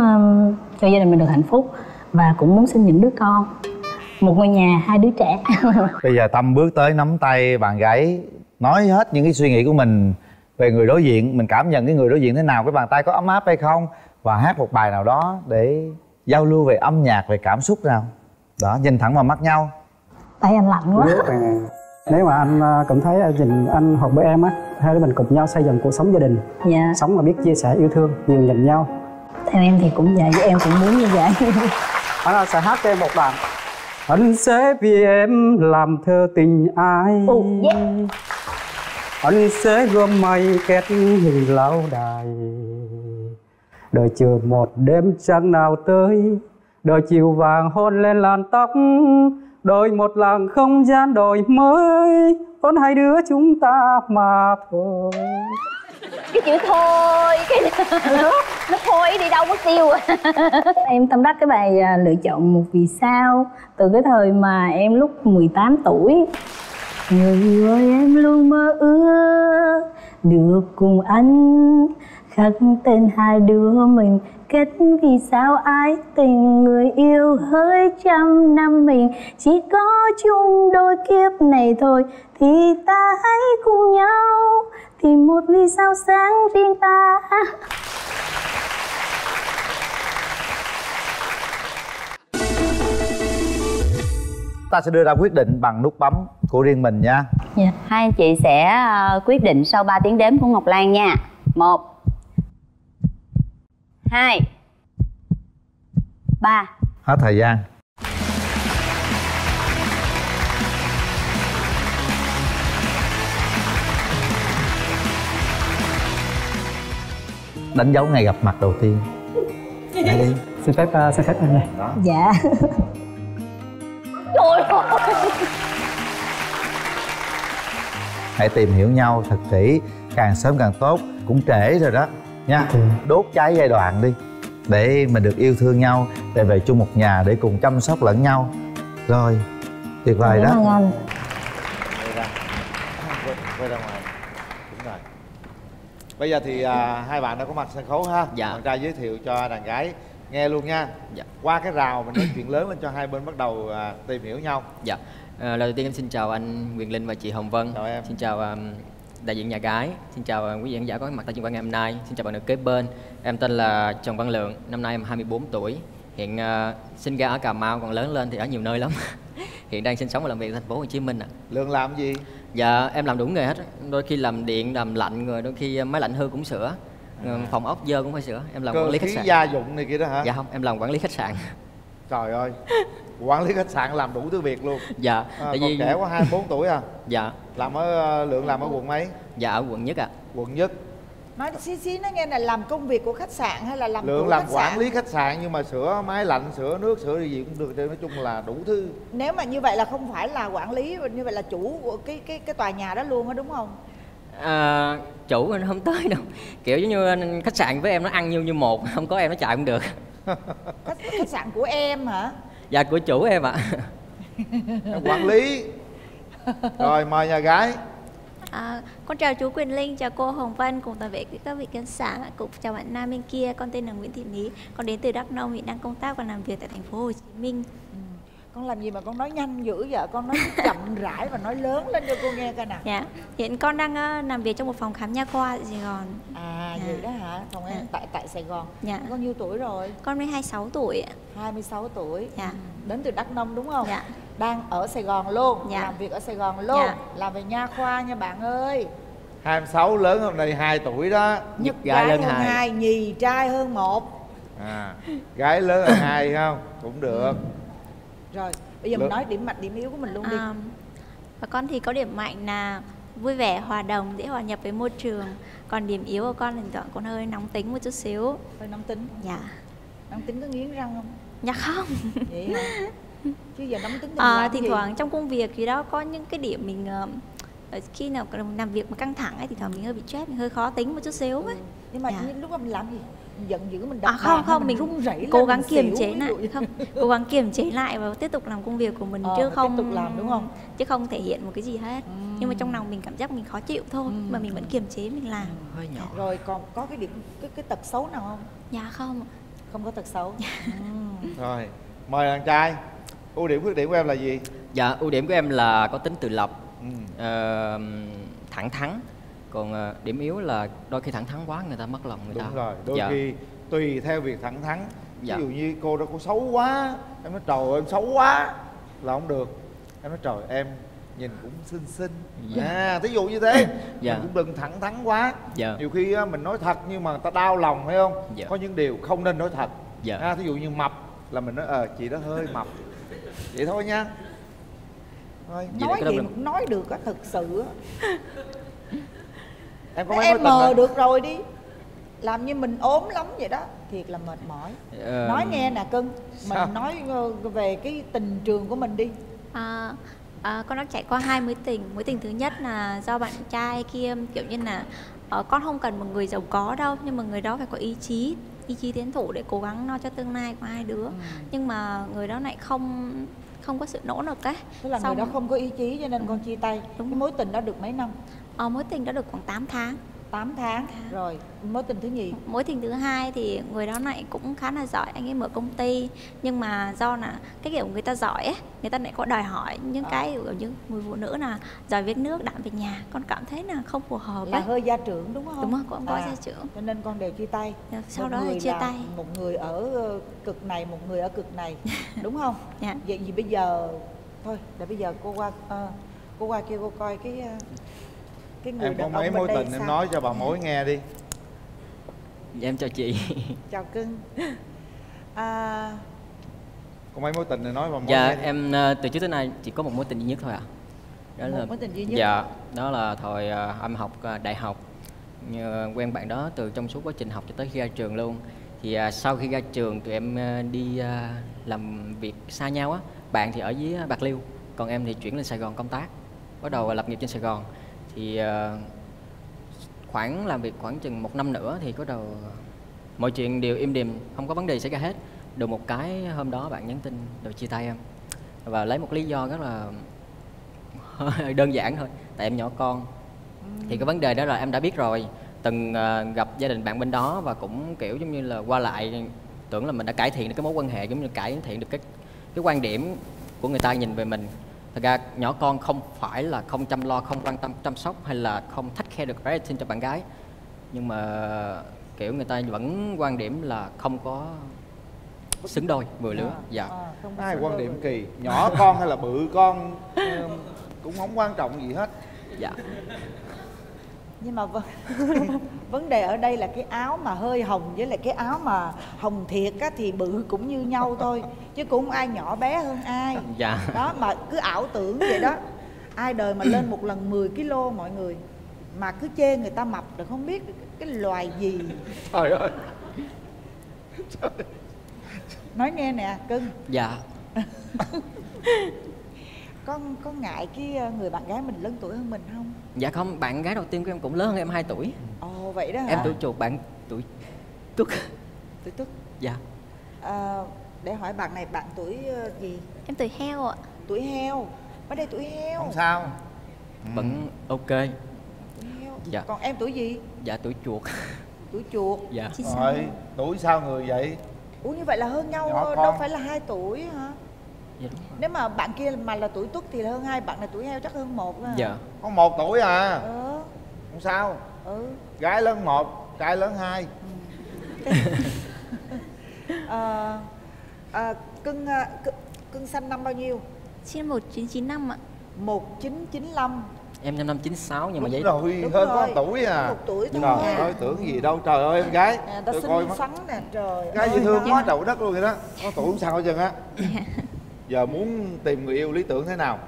cho gia đình mình được hạnh phúc và cũng muốn sinh những đứa con, một ngôi nhà, hai đứa trẻ. Bây giờ Tâm bước tới nắm tay bạn gái, nói hết những cái suy nghĩ của mình về người đối diện, mình cảm nhận cái người đối diện thế nào, cái bàn tay có ấm áp hay không, và hát một bài nào đó để giao lưu về âm nhạc, về cảm xúc nào đó, nhìn thẳng vào mắt nhau. Tại anh lạnh quá. Nếu mà anh cảm thấy nhìn anh hoặc với em á, hai đứa mình cùng nhau xây dựng cuộc sống gia đình. Dạ. Sống mà biết chia sẻ yêu thương, nhiều nhìn nhau. Theo em thì cũng vậy, em cũng muốn như vậy. Anh sẽ hát cho em một đoạn. Anh sẽ vì em làm thơ tình ai. Anh sẽ gom mây kết hình lâu đài. Đợi chờ một đêm trăng nào tới, đợi chiều vàng hôn lên làn tóc, đợi một làng không gian đổi mới, con hai đứa chúng ta mà thôi. Cái chữ thôi, cái nó thôi đi đâu mất tiêu. Em tâm đắc cái bài lựa chọn một vì sao từ cái thời mà em lúc 18 tuổi. Người ơi em luôn mơ ước được cùng anh, khắc tên hai đứa mình kết vì sao ái tình. Người yêu hỡi trăm năm mình chỉ có chung đôi kiếp này thôi, thì ta hãy cùng nhau tìm một vì sao sáng riêng ta. Ta sẽ đưa ra quyết định bằng nút bấm của riêng mình nha. Yeah. Hai anh chị sẽ quyết định sau 3 tiếng đếm của Ngọc Lan nha. 1 2 3. Hết thời gian. Đánh dấu ngày gặp mặt đầu tiên. Đây đi. Xin phép anh này. Dạ. Trời ơi. Hãy tìm hiểu nhau thật kỹ, càng sớm càng tốt, cũng trễ rồi đó nha. Đốt cháy giai đoạn đi để mình được yêu thương nhau, để về chung một nhà, để cùng chăm sóc lẫn nhau. Rồi, tuyệt vời đó. Bây giờ thì hai bạn đã có mặt sân khấu ha. Dạ. Bạn trai giới thiệu cho đàn gái nghe luôn nha. Dạ. Qua cái rào mình nói chuyện lớn lên cho hai bên bắt đầu tìm hiểu nhau. Dạ. Lời đầu tiên em xin chào anh Quyền Linh và chị Hồng Vân. Chào em. Xin chào đại diện nhà gái. Xin chào quý diễn giả có mặt tại trường quay ngày hôm nay. Xin chào bạn nữ kế bên. Em tên là Trần Văn Lượng. Năm nay em 24 tuổi. Hiện sinh ra ở Cà Mau, còn lớn lên thì ở nhiều nơi lắm. Hiện đang sinh sống và làm việc ở thành phố Hồ Chí Minh ạ. Lượng làm gì? Dạ em làm đủ nghề hết. Đôi khi làm điện, làm lạnh, rồi đôi khi máy lạnh hư cũng sửa. Phòng ốc dơ cũng phải sửa. Em làm quản lý khách sạn. Cơ khí gia dụng này kia đó hả? Dạ không, em làm quản lý khách sạn. Trời ơi. Quản lý khách sạn làm đủ thứ việc luôn. Dạ. Tại vì trẻ quá, 24 tuổi à? Dạ. Làm ở Lượng làm ở quận mấy? Dạ ở quận Nhất ạ. Quận Nhất. Nói xí nó nghe là làm công việc của khách sạn hay là làm Lượng làm quản lý khách sạn nhưng mà sửa máy lạnh, sửa nước, sửa gì cũng được, nói chung là đủ thứ. Nếu mà như vậy là không phải là quản lý, như vậy là chủ của cái tòa nhà đó luôn á đúng không? À, chủ anh không tới đâu, kiểu giống như khách sạn với em nó ăn như một, không có em nó chạy cũng được. Khách sạn của em hả? Dạ của chủ em ạ. Quản lý. Rồi mời nhà gái. À, con chào chú Quyền Linh, chào cô Hồng Vân cùng toàn thể các vị khán giả, cũng chào bạn nam bên kia. Con tên là Nguyễn Thị Lý, con đến từ Đắk Nông, hiện đang công tác và làm việc tại thành phố Hồ Chí Minh. Con làm gì mà con nói nhanh dữ vậy? Con nói chậm rãi và nói lớn lên cho cô nghe coi nào. Dạ. Hiện con đang làm việc trong một phòng khám nha khoa tại Sài Gòn. À vậy đó hả? Phòng em tại Sài Gòn. Dạ. Con nhiêu tuổi rồi? Con mới 26 tuổi ạ. 26 tuổi. Dạ. Đến từ Đắk Nông đúng không? Dạ. Đang ở Sài Gòn luôn. Dạ. Làm việc ở Sài Gòn luôn. Dạ. Làm về nha khoa nha bạn ơi. 26 lớn hôm nay 2 tuổi đó. Nhất gái hơn 2, nhì trai hơn 1. À, gái lớn hơn 2 không? Cũng được. Rồi, bây giờ mình nói điểm mạnh, điểm yếu của mình luôn đi. Và con thì có điểm mạnh là vui vẻ, hòa đồng, dễ hòa nhập với môi trường. Còn điểm yếu của con thì con hơi nóng tính một chút xíu. Hơi nóng tính? Dạ. Nóng tính có nghiến răng không? Dạ không. Vậy hả? Chứ giờ nóng tính thì thỉnh thoảng trong công việc thì đó có những cái điểm mình khi nào làm việc mà căng thẳng ấy thì mình hơi bị stress, mình hơi khó tính một chút xíu ấy. Nhưng mà lúc mà mình làm gì giận dữ mình đập không không mình run rẩy, cố gắng kiềm chế lại, không cố gắng kiềm chế lại và tiếp tục làm công việc của mình chứ không tiếp tục làm, đúng không, chứ không thể hiện một cái gì hết. Nhưng mà trong lòng mình cảm giác mình khó chịu thôi, mà mình vẫn kiềm chế mình làm. Hơi nhỏ. Rồi còn có cái điểm cái tật xấu nào không? Dạ không, không có tật xấu. Rồi mời đàn trai, ưu điểm khuyết điểm của em là gì? Dạ ưu điểm của em là có tính tự lập, thẳng thắn. Còn điểm yếu là đôi khi thẳng thắn quá người ta mất lòng người ta. Đúng rồi, đôi khi tùy theo việc thẳng thắn. Ví dụ như cô đó cô xấu quá, em nói trời ơi, em xấu quá là không được. Em nói trời em nhìn cũng xinh xinh. Thí dụ như thế. Mình cũng đừng thẳng thắn quá. Nhiều khi mình nói thật nhưng mà người ta đau lòng, phải không? Có những điều không nên nói thật. Thí dụ như mập là mình nói chị đó hơi mập. Vậy thôi nha. Thôi, nói gì mà cũng nói được á, thật sự. Em mờ được rồi đi, làm như mình ốm lắm vậy đó, thiệt là mệt mỏi. Nói nghe nè cưng, mình nói về cái tình trường của mình đi. Con đã trải qua hai mối tình. Mối tình thứ nhất là do bạn trai kia, kiểu như là con không cần một người giàu có đâu, nhưng mà người đó phải có ý chí tiến thủ để cố gắng lo cho tương lai của hai đứa. Nhưng mà người đó lại không có sự nỗ lực ấy. Tức là người đó không có ý chí cho nên con chia tay. Cái mối tình đó được mấy năm? Mối tình đã được khoảng 8 tháng. 8 tháng. Rồi, mối tình thứ nhì? Mối tình thứ hai thì người đó này cũng khá là giỏi, anh ấy mở công ty. Nhưng mà do là cái kiểu người ta giỏi ấy, người ta lại có đòi hỏi những cái kiểu như người phụ nữ là giỏi viết nước, đảm về nhà. Con cảm thấy là không phù hợp. Là hơi gia trưởng đúng không? Đúng rồi, con có gia trưởng. Cho nên con đều chia tay. Sau đó thì chia tay. Một người ở cực này, một người ở cực này. Đúng không? Vậy thì bây giờ, thôi, để bây giờ cô qua kia cô coi cái người em có mấy mối tình sao? Em nói cho bà mối nghe đi. Em chào chị. Chào cưng. Có mấy mối tình này nói bà mối nghe đi. Em từ trước tới nay chỉ có một mối tình duy nhất thôi ạ. Đó là mối tình duy nhất. Dạ, đó là thời em học đại học. Quen bạn đó từ trong suốt quá trình học cho tới khi ra trường luôn. Thì sau khi ra trường tụi em đi làm việc xa nhau á. Bạn thì ở dưới Bạc Liêu, còn em thì chuyển lên Sài Gòn công tác, bắt đầu lập nghiệp trên Sài Gòn. Thì khoảng làm việc khoảng chừng một năm nữa thì có đầu mọi chuyện đều im điềm, không có vấn đề xảy ra hết. Được một cái hôm đó bạn nhắn tin rồi chia tay em, và lấy một lý do rất là đơn giản thôi, tại em nhỏ con. Thì cái vấn đề đó là em đã biết rồi, từng gặp gia đình bạn bên đó và cũng kiểu giống như là qua lại, tưởng là mình đã cải thiện được cái mối quan hệ, giống như cải thiện được cái quan điểm của người ta nhìn về mình. Thật ra nhỏ con không phải là không chăm lo, không quan tâm chăm sóc hay là không thách khe được rating cho bạn gái. Nhưng mà kiểu người ta vẫn quan điểm là không có xứng đôi, vừa lứa. Hai quan điểm kỳ, nhỏ con hay là bự con cũng không quan trọng gì hết. Nhưng mà vấn đề ở đây là cái áo mà hơi hồng với lại cái áo mà hồng thiệt á, thì bự cũng như nhau thôi, chứ cũng ai nhỏ bé hơn ai. Đó mà cứ ảo tưởng vậy đó. Ai đời mà lên một lần 10 kg mọi người, mà cứ chê người ta mập được, không biết cái loài gì. Trời ơi. Nói nghe nè cưng. Con có ngại cái người bạn gái mình lớn tuổi hơn mình không? Dạ không, bạn gái đầu tiên của em cũng lớn hơn em 2 tuổi. Ồ vậy đó hả? Em tuổi chuột, bạn tuổi tuất. Tuổi tuất? Dạ. Để hỏi bạn này bạn tuổi gì? Em tuổi heo ạ. Tuổi heo? Ở đây tuổi heo. Không sao. Vẫn ok. Tuổi heo. Dạ. Còn em tuổi gì? Dạ tuổi chuột. Tuổi chuột? Dạ. Rồi, tuổi sao người vậy? Ủa như vậy là hơn nhau, đâu phải là 2 tuổi hả? Nếu mà bạn kia mà là tuổi tuất thì là hơn 2, bạn là tuổi heo chắc hơn 1. Dạ. Có 1 tuổi à? Không sao. Gái lớn 1, trai lớn 2. Cưng sanh năm bao nhiêu? Sinh 1995 ạ. 1995. Em sinh năm 96 nhưng mà vậy. Đúng rồi, hơn có 1 tuổi à. 1 tuổi thôi. Trời ơi, tưởng gì đâu. Trời ơi em gái. Tôi coi mắt sắn nè, trời. Gái dễ thương quá trời đất luôn vậy đó. Có tuổi không sao chừng á. Giờ muốn tìm người yêu lý tưởng thế nào?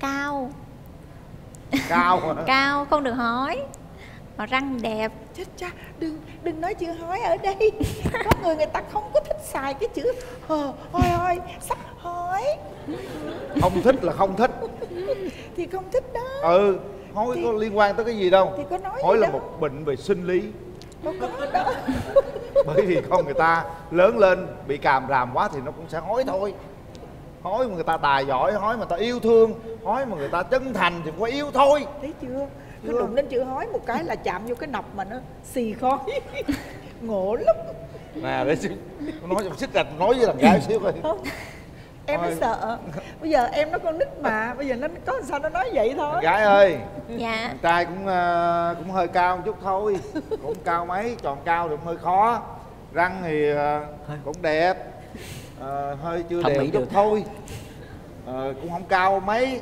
Cao. Cao hả? Cao không được hói. mà răng đẹp. Chết cha, đừng nói chữ hói ở đây. Có người người ta không có thích xài cái chữ hờ, hoi hoi, sắc hói. Không thích là không thích. Thì không thích đó. Ừ, hói thì có liên quan tới cái gì đâu. Thì có nói hói là đâu, một bệnh về sinh lý. Đâu có đó. Bởi vì con người ta lớn lên bị càm ràm quá thì nó cũng sẽ hói thôi. Hói mà người ta tài giỏi, hói mà người ta yêu thương, hói mà người ta chân thành thì cũng phải yêu thôi. Thấy chưa? Cứ đụng đến chữ hói một cái là chạm vô cái nọc mà nó xì khói. Ngộ lắm. Nè, để nói trong xích là nói với thằng gái xíu coi. Em nó sợ. Bây giờ em nó con nít mà, bây giờ nó có sao nó nói vậy thôi. Thằng gái ơi. Dạ. Thằng trai cũng hơi cao một chút thôi. Cũng cao mấy, tròn cao thì cũng hơi khó. Răng thì cũng đẹp. Hơi chưa đẹp chút được thôi. Cũng không cao mấy.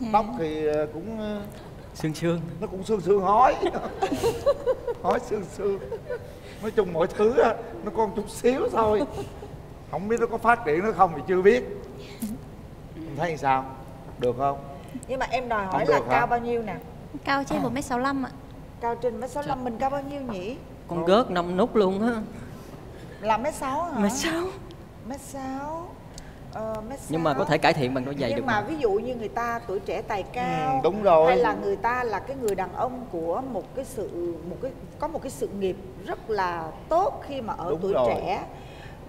Dạ. Tóc thì cũng sương sương. Nó cũng sương sương hói. Hói sương sương. Nói chung mọi thứ nó con chút xíu thôi. Không biết nó có phát triển nó không thì chưa biết. Mình thấy sao? Được không? Nhưng mà em đòi hỏi là cao bao nhiêu nè? Cao trên 1m65 ạ. Cao trên 1m65, mình cao bao nhiêu nhỉ? Con gớt 5 nút luôn á. Là 1m6 hả? 1m6. 1m6. Nhưng mà có thể cải thiện bằng đôi giày được. Nhưng mà ví dụ như người ta tuổi trẻ tài cao, đúng rồi, hay là người ta là cái người đàn ông của một cái sự nghiệp rất là tốt khi mà ở tuổi trẻ,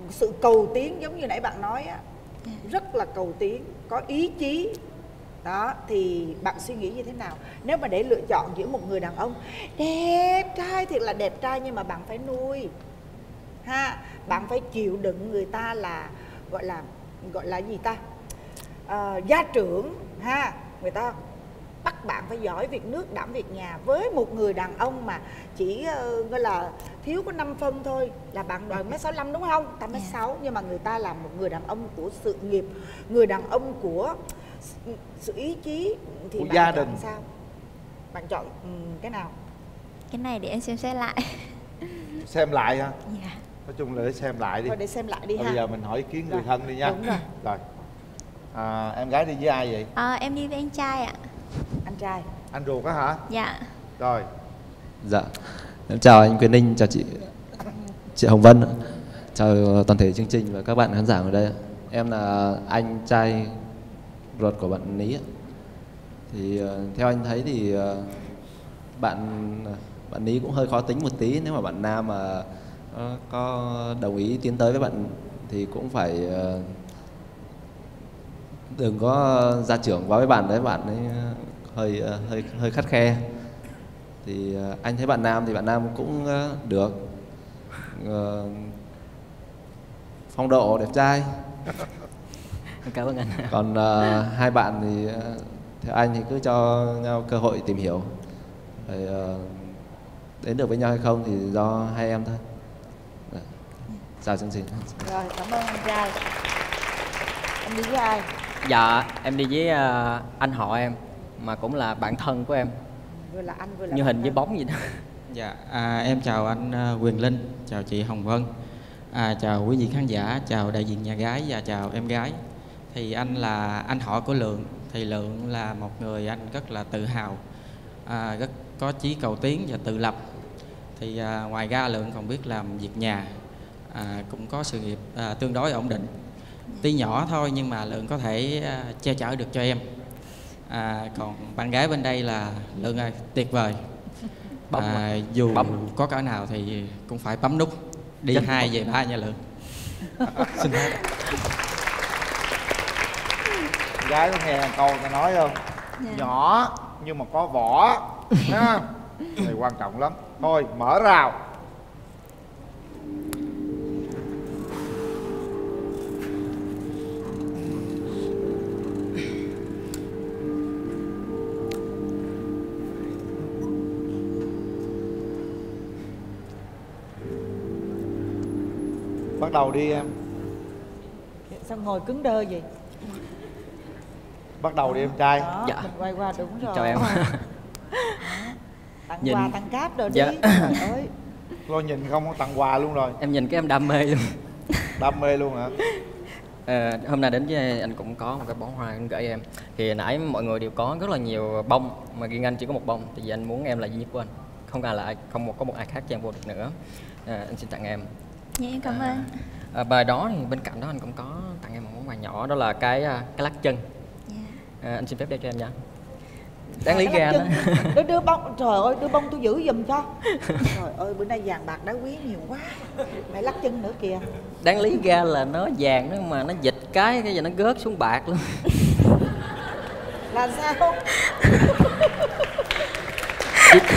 sự cầu tiến giống như nãy bạn nói á, rất là cầu tiến, có ý chí. Đó thì bạn suy nghĩ như thế nào nếu mà để lựa chọn giữa một người đàn ông đẹp trai, thiệt là đẹp trai, nhưng mà bạn phải nuôi ha, bạn phải chịu đựng người ta là gọi là gì ta, gia trưởng ha, người ta bắt bạn phải giỏi việc nước đảm việc nhà, với một người đàn ông mà chỉ gọi là thiếu có 5 phân thôi là bạn đòi 1m65 đúng không, 1m6, nhưng mà người ta là một người đàn ông của sự nghiệp, người đàn ông của sự ý chí thì bạn gia đình chọn sao, bạn chọn cái nào? Cái này để em xem xét lại. Xem lại hả? Dạ. Nói chung là để xem lại đi. Thôi để xem lại đi ha. Bây giờ mình hỏi ý kiến người thân đi nha. Đúng rồi. Rồi. Em gái đi với ai vậy? Em đi với anh trai ạ. Anh trai. Anh ruột á hả? Dạ. Rồi. Dạ. Em chào anh Quyền Linh, chào chị Hồng Vân, chào toàn thể chương trình và các bạn khán giả ở đây. Em là anh trai ruột của bạn Lý. Thì theo anh thấy thì bạn Lý cũng hơi khó tính một tí, nếu mà bạn nam mà có đồng ý tiến tới với bạn thì cũng phải đừng có gia trưởng quá với bạn đấy, bạn ấy hơi khắt khe. Thì anh thấy bạn nam thì bạn nam cũng được, phong độ, đẹp trai. Cảm ơn anh. Còn hai bạn thì theo anh thì cứ cho nhau cơ hội tìm hiểu. Rồi, đến được với nhau hay không thì do hai em thôi. Chào chương trình. Rồi, cảm ơn anh trai. Em đi với ai? Dạ, em đi với anh họ em, mà cũng là bạn thân của em. Vừa là anh, vừa là như hình với bóng vậy đó. Dạ, em chào anh Quyền Linh, chào chị Hồng Vân, chào quý vị khán giả, chào đại diện nhà gái và chào em gái. Thì anh là anh họ của Lượng. Thì Lượng là một người anh rất là tự hào, rất có chí cầu tiến và tự lập. Thì ngoài ra Lượng còn biết làm việc nhà, cũng có sự nghiệp tương đối ổn định. Tuy nhỏ thôi nhưng mà Lượng có thể che chở được cho em. Còn bạn gái bên đây là Lượng ơi, tuyệt vời. Dù có cỡ nào thì cũng phải bấm nút. Đi 2 về 3 nha Lượng. Xin lỗi. Gái có nghe câu ta nói không? Dạ. Nhỏ nhưng mà có vỏ. Này quan trọng lắm. Thôi mở rào. Bắt đầu đi em. Sao ngồi cứng đơ vậy? Bắt đầu đi em trai. Đó, dạ. Mình quay qua đúng rồi. Chào em. Tặng nhìn quà, tặng cáp rồi đi. Dạ. Trời ơi. Lo nhìn không có tặng quà luôn rồi. Em nhìn cái em đam mê luôn. Đam mê luôn hả? Hôm nay đến với anh cũng có một cái bó hoa anh gửi em. Thì nãy mọi người đều có rất là nhiều bông, mà riêng anh chỉ có một bông. Tại vì anh muốn em là duy nhất của anh. không ngờ là không có một ai khác chạm vô được nữa. Anh xin tặng em. Dạ em cảm ơn. Bài đó thì bên cạnh đó anh cũng có tặng em một món quà nhỏ, đó là cái lắc chân. Anh xin phép đeo cho em nha. Đáng lý ra anh đó. Đưa bông, trời ơi đưa bông tôi giữ giùm cho. Trời ơi bữa nay vàng bạc đá quý nhiều quá. Mày lắc chân nữa kìa. Đáng lý ra là nó vàng nữa mà nó dịch cái giờ nó gớt xuống bạc luôn. Làm sao?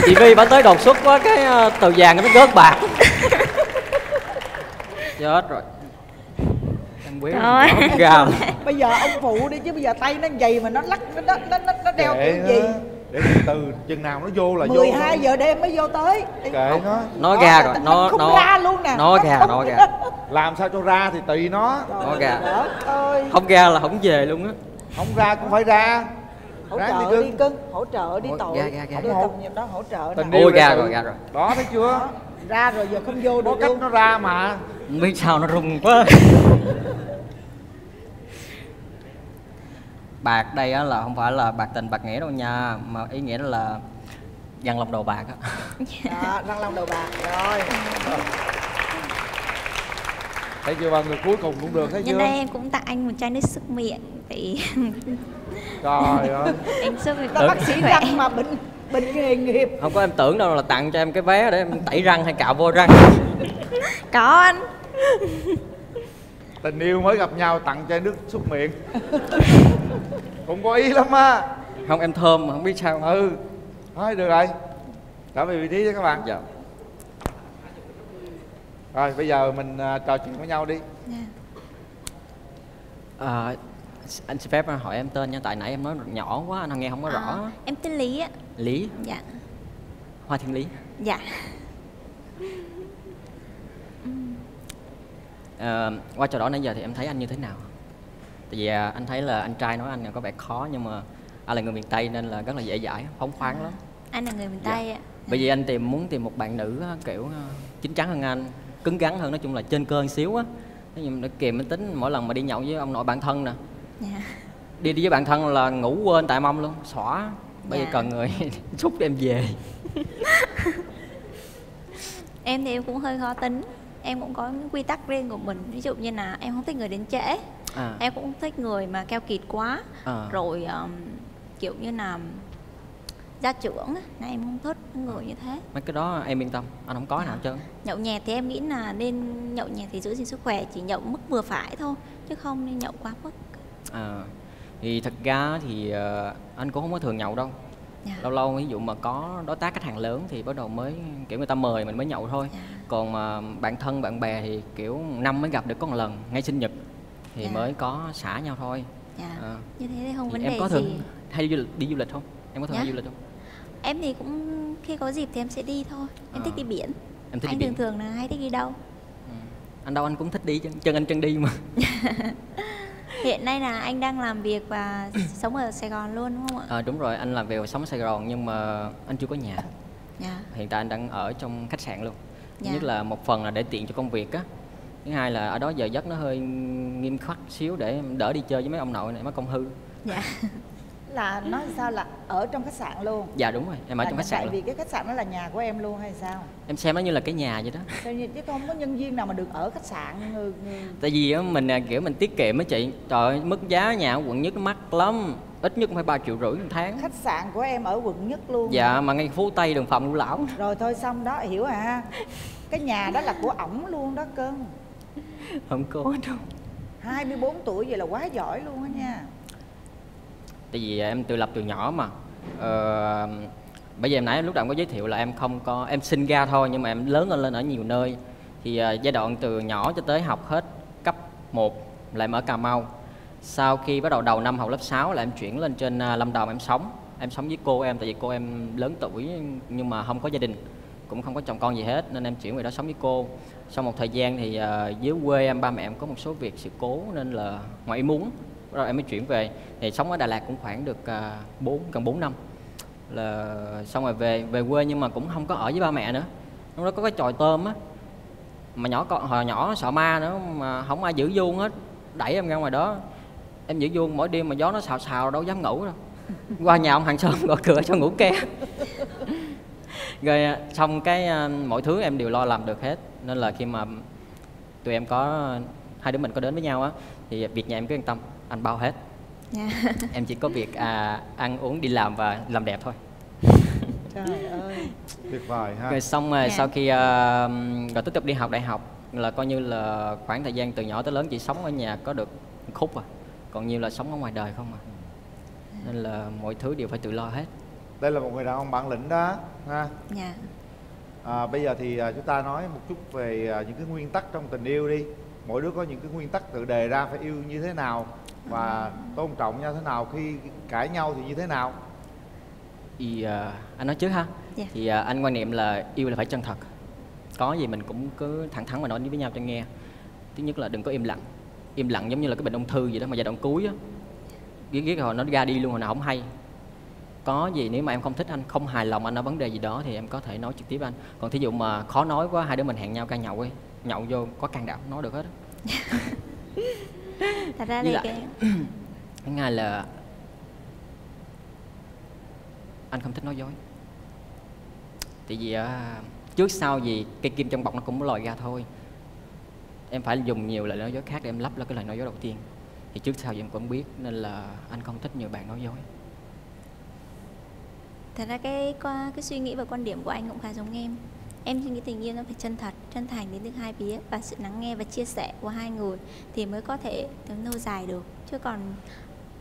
Chị Vy bà tới đột xuất quá, cái tờ vàng nó gớt bạc. Chết rồi. Em biết gào. Bây giờ ông phụ đi chứ bây giờ tay nó dày mà nó lắc nó đeo cái gì. Để từ chừng nào nó vô là 12 giờ đêm mới vô tới. Kệ nó ra rồi, nó ra luôn nè. Nó ra. Làm sao cho ra thì tùy nó. Nó ra. Không ra là không về luôn á. Không ra cũng phải ra. Hỗ trợ đi cưng, hỗ trợ đi tội. Đó hỗ trợ. Ôi ra rồi. Đó thấy chưa? Ra rồi giờ không vô được. Có cách nó ra mà. Không biết sao nó rung quá. Bạc đây á là không phải là bạc tình bạc nghĩa đâu nha, mà ý nghĩa đó là răng lòng đầu bạc á. Răng lòng đầu bạc rồi. Thấy chưa, ba người cuối cùng cũng được, thấy chưa? Nhân đây em cũng tặng anh một chai nước súc miệng thì trời ơi. Anh súc miệng bác sĩ răng mà bệnh nghề nghiệp. Không có em tưởng đâu là tặng cho em cái vé để em tẩy răng hay cạo vô răng. Có anh. Tình yêu mới gặp nhau tặng chai nước súc miệng. Cũng có ý lắm á. Không em thơm mà không biết sao. Ừ. Thôi được rồi. Trở về vị trí cho các bạn. Dạ. Rồi bây giờ mình trò chuyện với nhau đi. Anh xin phép hỏi em tên nha, tại nãy em nói nhỏ quá anh nghe không có rõ. Em tên Lý á. Lý? Dạ. Hoa Thiên Lý? Dạ. Qua trò đó nãy giờ thì em thấy anh như thế nào? Tại vì anh thấy là anh trai nói anh có vẻ khó, nhưng mà anh là người miền Tây nên là rất là dễ dãi, phóng khoáng lắm. Anh là người miền Tây ạ. Bởi vì anh muốn tìm một bạn nữ kiểu chín chắn hơn anh, cứng rắn hơn, nói chung là trên cơ một xíu á. Nhưng mà kìm cái tính mỗi lần mà đi nhậu với ông nội bạn thân nè. Đi với bạn thân là ngủ quên tại mông luôn, xõa. Bây giờ cần người xúc em về. Em thì em cũng hơi khó tính. Em cũng có những quy tắc riêng của mình. Ví dụ như là em không thích người đến trễ. Em cũng không thích người mà keo kiệt quá. Rồi kiểu như là gia trưởng là em không thích người như thế. Mấy cái đó em yên tâm, anh không có nào hết trơn. Nhậu nhẹt thì em nghĩ là nên nhậu nhẹt thì giữ gìn sức khỏe, chỉ nhậu mức vừa phải thôi, chứ không nên nhậu quá mức. Thì thật ra thì anh cũng không có thường nhậu đâu. Lâu lâu ví dụ mà có đối tác khách hàng lớn thì bắt đầu mới kiểu người ta mời mình mới nhậu thôi. Còn mà bạn thân bạn bè thì kiểu năm mới gặp được có một lần, ngay sinh nhật thì mới có xả nhau thôi. Như thế thì không vấn đề gì. Em có thường hay đi du lịch không? Em có thường hay du lịch không? Em thì cũng khi có dịp thì em sẽ đi thôi. Em thích đi biển. Em thích anh đi biển. Thường là hay thích đi đâu? Anh đâu anh cũng thích đi chứ, chân anh chân đi mà. Hiện nay là anh đang làm việc và sống ở Sài Gòn luôn đúng không ạ? Đúng rồi, anh làm việc và sống ở Sài Gòn nhưng mà anh chưa có nhà. Hiện tại anh đang ở trong khách sạn luôn. Nhất là một phần là để tiện cho công việc á. Thứ hai là ở đó giờ giấc nó hơi nghiêm khắc xíu để đỡ đi chơi với mấy ông nội này, mấy công hư. Là nói sao là ở trong khách sạn luôn? Dạ đúng rồi, em ở trong khách sạn. Tại vì cái khách sạn nó là nhà của em luôn hay sao? Em xem nó như là cái nhà vậy đó. Chứ không có nhân viên nào mà được ở khách sạn. Tại vì mình kiểu mình tiết kiệm á chị. Trời ơi, mức giá nhà ở quận nhất mắc lắm. Ít nhất cũng phải 3,5 triệu một tháng. Khách sạn của em ở quận nhất luôn. Dạ mà ngay Phú Tây đường Phạm Ngũ Lão. Rồi thôi xong đó, hiểu à. Cái nhà đó là của ổng luôn đó cưng. Không có đâu. 24 tuổi vậy là quá giỏi luôn á nha. Tại vì em tự lập từ nhỏ mà. Bây giờ nãy lúc đầu em có giới thiệu là em không có, em sinh ra thôi nhưng mà em lớn lên ở nhiều nơi. Thì giai đoạn từ nhỏ cho tới học hết cấp 1 là em ở Cà Mau. Sau khi bắt đầu đầu năm học lớp 6 là em chuyển lên trên Lâm Đồng em sống với cô em, tại vì cô em lớn tuổi nhưng mà không có gia đình, cũng không có chồng con gì hết nên em chuyển về đó sống với cô. Sau một thời gian thì dưới quê em ba mẹ em có một số việc sự cố nên là ngoài ý muốn rồi em mới chuyển về, thì sống ở Đà Lạt cũng khoảng được gần 4 năm là xong rồi về quê, nhưng mà cũng không có ở với ba mẹ nữa. Lúc đó có cái chòi tôm á mà hồi nhỏ sợ ma nữa mà không ai giữ vuông hết, đẩy em ra ngoài đó. Em giữ vuông mỗi đêm mà gió nó xào xào đâu dám ngủ đâu. Qua nhà ông hàng xóm gọi cửa cho ngủ ke. Rồi xong cái mọi thứ em đều lo làm được hết. Nên là khi mà tụi em có, hai đứa mình có đến với nhau á, thì việc nhà em cứ yên tâm, anh bao hết. Yeah. Em chỉ có việc ăn uống, đi làm và làm đẹp thôi. Trời ơi, tuyệt vời ha. Rồi xong rồi sau khi rồi tiếp tục đi học đại học, là coi như là khoảng thời gian từ nhỏ tới lớn chỉ sống ở nhà có được khúc à, còn nhiều là sống ở ngoài đời không à. Nên là mọi thứ đều phải tự lo hết. Đây là một người đàn ông bản lĩnh đó ha. Dạ. Bây giờ thì chúng ta nói một chút về những cái nguyên tắc trong tình yêu đi. Mỗi đứa có những cái nguyên tắc tự đề ra phải yêu như thế nào và tôn trọng nhau thế nào, khi cãi nhau thì như thế nào. Thì anh nói trước ha. Dạ. Thì anh quan niệm là yêu là phải chân thật. Có gì mình cũng cứ thẳng thắn mà nói với nhau cho nghe. Thứ nhất là đừng có im lặng. Im lặng giống như là cái bệnh ung thư vậy đó, mà giai đoạn cuối á, ghét hồi nó ra đi luôn, hồi nào không hay. Có gì nếu mà em không thích anh, không hài lòng anh ở vấn đề gì đó thì em có thể nói trực tiếp với anh. Còn thí dụ mà khó nói quá, hai đứa mình hẹn nhau ca nhậu ấy, nhậu vô có can đảm nói được hết. Thật ra đây cái ngày là anh không thích nói dối. Tại vì trước sau gì cây kim trong bọc nó cũng lòi ra thôi. Em phải dùng nhiều lời nói dối khác để em lắp là cái lời nói dối đầu tiên. Thì trước sau gì em cũng biết, nên là anh không thích nhiều bạn nói dối. Thật ra cái suy nghĩ và quan điểm của anh cũng khá giống em. Em suy nghĩ tình yêu nó phải chân thật, chân thành đến từ hai phía, và sự lắng nghe và chia sẻ của hai người thì mới có thể đến lâu dài được. Chứ còn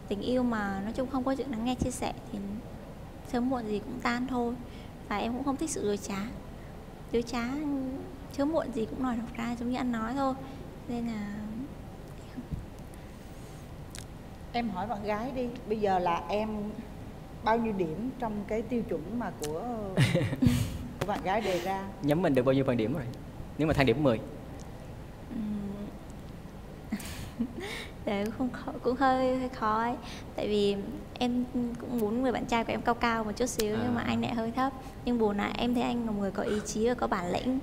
tình yêu mà nói chung không có sự lắng nghe chia sẻ thì sớm muộn gì cũng tan thôi. Và em cũng không thích sự dối trá. Dối trá sớm muộn gì cũng nói được ra, giống như anh nói thôi. Nên là em hỏi bạn gái đi, bây giờ là em bao nhiêu điểm trong cái tiêu chuẩn mà của bạn gái đề ra? Nhóm mình được bao nhiêu phần điểm rồi? Nếu mà thang điểm 10. Đấy, cũng hơi khó ấy. Tại vì em cũng muốn người bạn trai của em cao cao một chút xíu, nhưng mà anh lại hơi thấp. Nhưng buồn là em thấy anh là một người có ý chí và có bản lĩnh.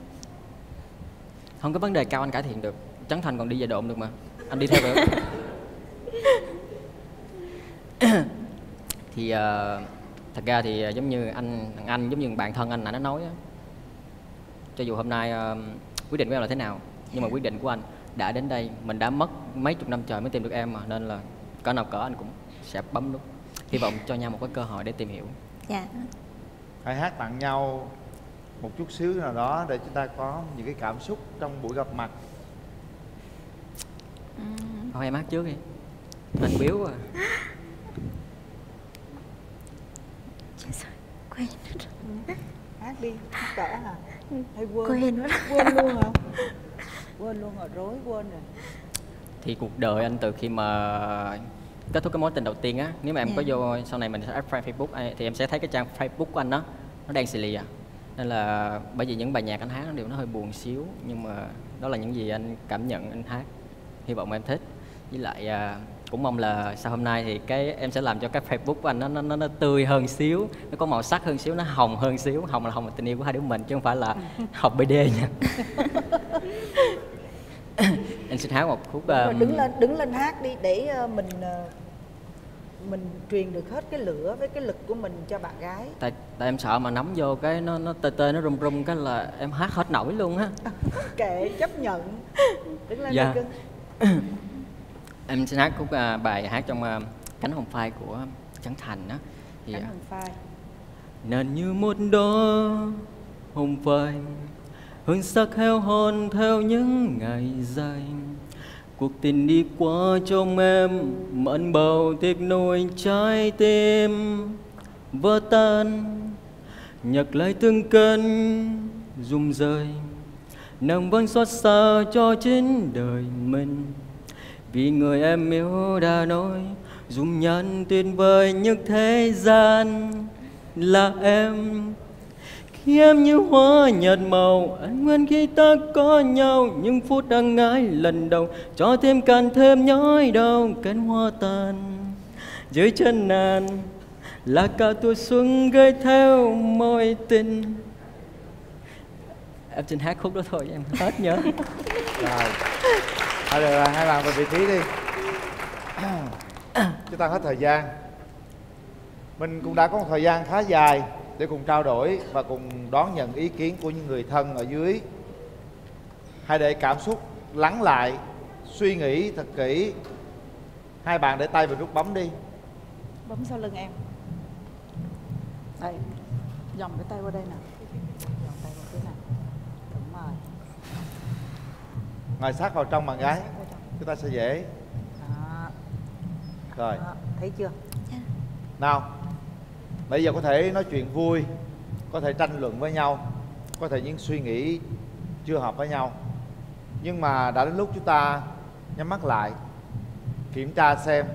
Không có vấn đề cao anh cải thiện được. Trấn Thành còn đi về độn được mà. Anh đi theo được. Thì thật ra thì giống như anh giống như bạn thân anh là nó nói đó. Cho dù hôm nay quyết định của em là thế nào, nhưng mà quyết định của anh đã đến đây. Mình đã mất mấy chục năm trời mới tìm được em mà. Nên là cỡ nào cỡ anh cũng sẽ bấm nút. Hy vọng cho nhau một cái cơ hội để tìm hiểu. Dạ. Hãy hát tặng nhau một chút xíu nào đó để chúng ta có những cái cảm xúc trong buổi gặp mặt. Thôi em hát trước đi. Anh biếu quá à. Quên. Hát đi, hát cỡ hả? Hay quên luôn hả? Quên luôn rồi, rối quên rồi. Thì cuộc đời anh từ khi mà kết thúc cái mối tình đầu tiên á, nếu mà em có vô sau này mình sẽ add friend Facebook thì em sẽ thấy cái trang Facebook của anh đó, nó đang xì lì à. Nên là bởi vì những bài nhạc anh hát nó đều nó hơi buồn xíu, nhưng mà đó là những gì anh cảm nhận anh hát. Hy vọng em thích. Với lại cũng mong là sau hôm nay thì cái em sẽ làm cho cái Facebook của anh nó tươi hơn xíu, nó có màu sắc hơn xíu, nó hồng hơn xíu. Hồng là hồng là tình yêu của hai đứa mình chứ không phải là học BD nha. Em xin hát một khúc. Đứng lên hát đi để mình truyền được hết cái lửa với cái lực của mình cho bạn gái. Tại em sợ mà nắm vô cái nó tê tê, nó rung rung cái là em hát hết nổi luôn á. Kệ, chấp nhận. Đứng lên đi cưng. Em sẽ hát khúc bài hát trong Cánh Hồng Phai của Trấn Thành đó. Thì Cánh Hồng Phai. Nên như một đó hồng phai, hương sắc heo hồn theo những ngày dài. Cuộc tình đi qua trong em, mẫn bầu tiếc nuôi trái tim vỡ tan. Nhặt lại từng cơn rung rơi, nàng vẫn xót xa cho chính đời mình. Vì người em yêu đã nói dung nhan tuyệt vời nhất thế gian là em. Khi em như hoa nhạt màu, anh quên khi ta có nhau. Những phút đang ngái lần đầu cho thêm càng thêm nhói đau. Cánh hoa tàn dưới chân nàng là cả tuổi xuân gửi theo mối tình. Em xin hát khúc đó thôi, em hết nhớ. Thôi được rồi, hai bạn về vị trí đi. Chúng ta hết thời gian. Mình cũng đã có một thời gian khá dài để cùng trao đổi và cùng đón nhận ý kiến của những người thân ở dưới. Hãy để cảm xúc lắng lại, suy nghĩ thật kỹ. Hai bạn để tay vào nút bấm đi. Bấm sau lưng em. Đây, dòng cái tay qua đây nè. Dòng tay qua đây nè. Đúng rồi. Ngồi sát vào trong bạn gái, chúng ta sẽ dễ. Đó. Rồi. Đó. Thấy chưa? Nào, bây giờ có thể nói chuyện vui, có thể tranh luận với nhau, có thể những suy nghĩ chưa hợp với nhau. Nhưng mà đã đến lúc chúng ta nhắm mắt lại, kiểm tra xem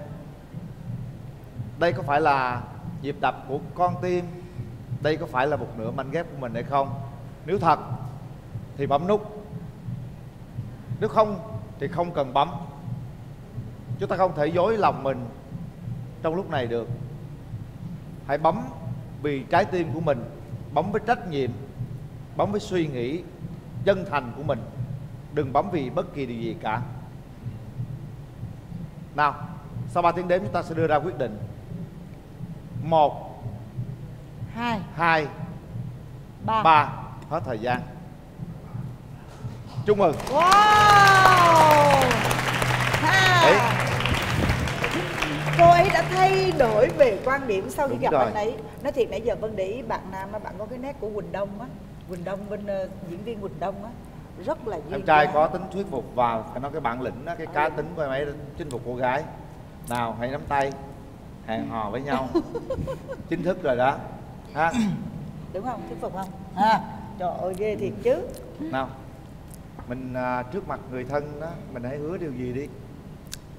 đây có phải là nhịp đập của con tim, đây có phải là một nửa mảnh ghép của mình hay không. Nếu thật thì bấm nút, nếu không thì không cần bấm. Chúng ta không thể dối lòng mình trong lúc này được. Hãy bấm vì trái tim của mình, bấm với trách nhiệm, bấm với suy nghĩ chân thành của mình. Đừng bấm vì bất kỳ điều gì cả. Nào, sau 3 tiếng đếm chúng ta sẽ đưa ra quyết định. 1, 2, 3. Hết thời gian. Chúc mừng. Wow. Cô ấy đã thay đổi về quan điểm sau khi gặp anh ấy. Nói thiệt nãy giờ Vân để ý bạn nam, bạn có cái nét của Quỳnh Đông á. Quỳnh Đông bên diễn viên Quỳnh Đông á, rất là duyên. Em trai có tính thuyết phục và phải nói cái bản lĩnh đó, cái cá tính của em ấy chinh phục cô gái. Nào hãy nắm tay, hẹn hò với nhau. Chính thức rồi đó ha. Đúng không? Thuyết phục không? Ha. Trời ơi ghê thiệt chứ. Nào, mình trước mặt người thân đó, mình hãy hứa điều gì đi.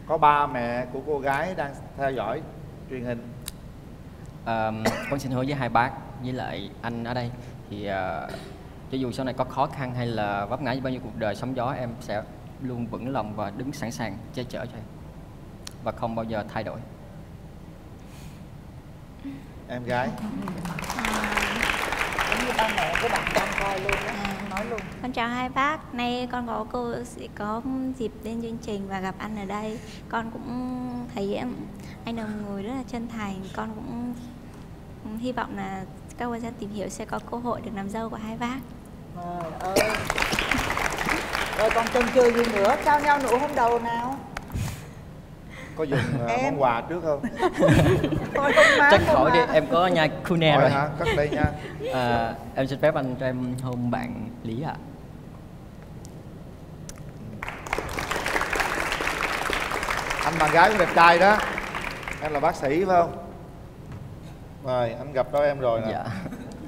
Có ba mẹ của cô gái đang theo dõi truyền hình. Con xin hứa với hai bác với lại anh ở đây thì cho dù sau này có khó khăn hay là vấp ngã như bao nhiêu cuộc đời sóng gió, em sẽ luôn vững lòng và đứng sẵn sàng che chở cho em và không bao giờ thay đổi. Em gái giống như ba mẹ của bạn đang coi luôn đó. Nói luôn. Con chào hai bác, nay con có cô sẽ có dịp lên chương trình và gặp anh ở đây. Con cũng thấy anh là người rất là chân thành. Con cũng hy vọng là các quan gia tìm hiểu sẽ có cơ hội được làm dâu của hai bác. Trời ơi. Rồi còn chần chừ gì nữa, trao nhau nụ hôn đầu nào. Có dùng món quà trước không? Thôi không má, chắc khỏi đi, em có nhai Cuneo rồi. Hả? Cất đây nha. Em xin phép anh cho em hôn bạn Lý ạ. Anh bạn gái cũng đẹp trai đó. Em là bác sĩ phải không? Rồi, anh gặp đó em rồi nè. Dạ.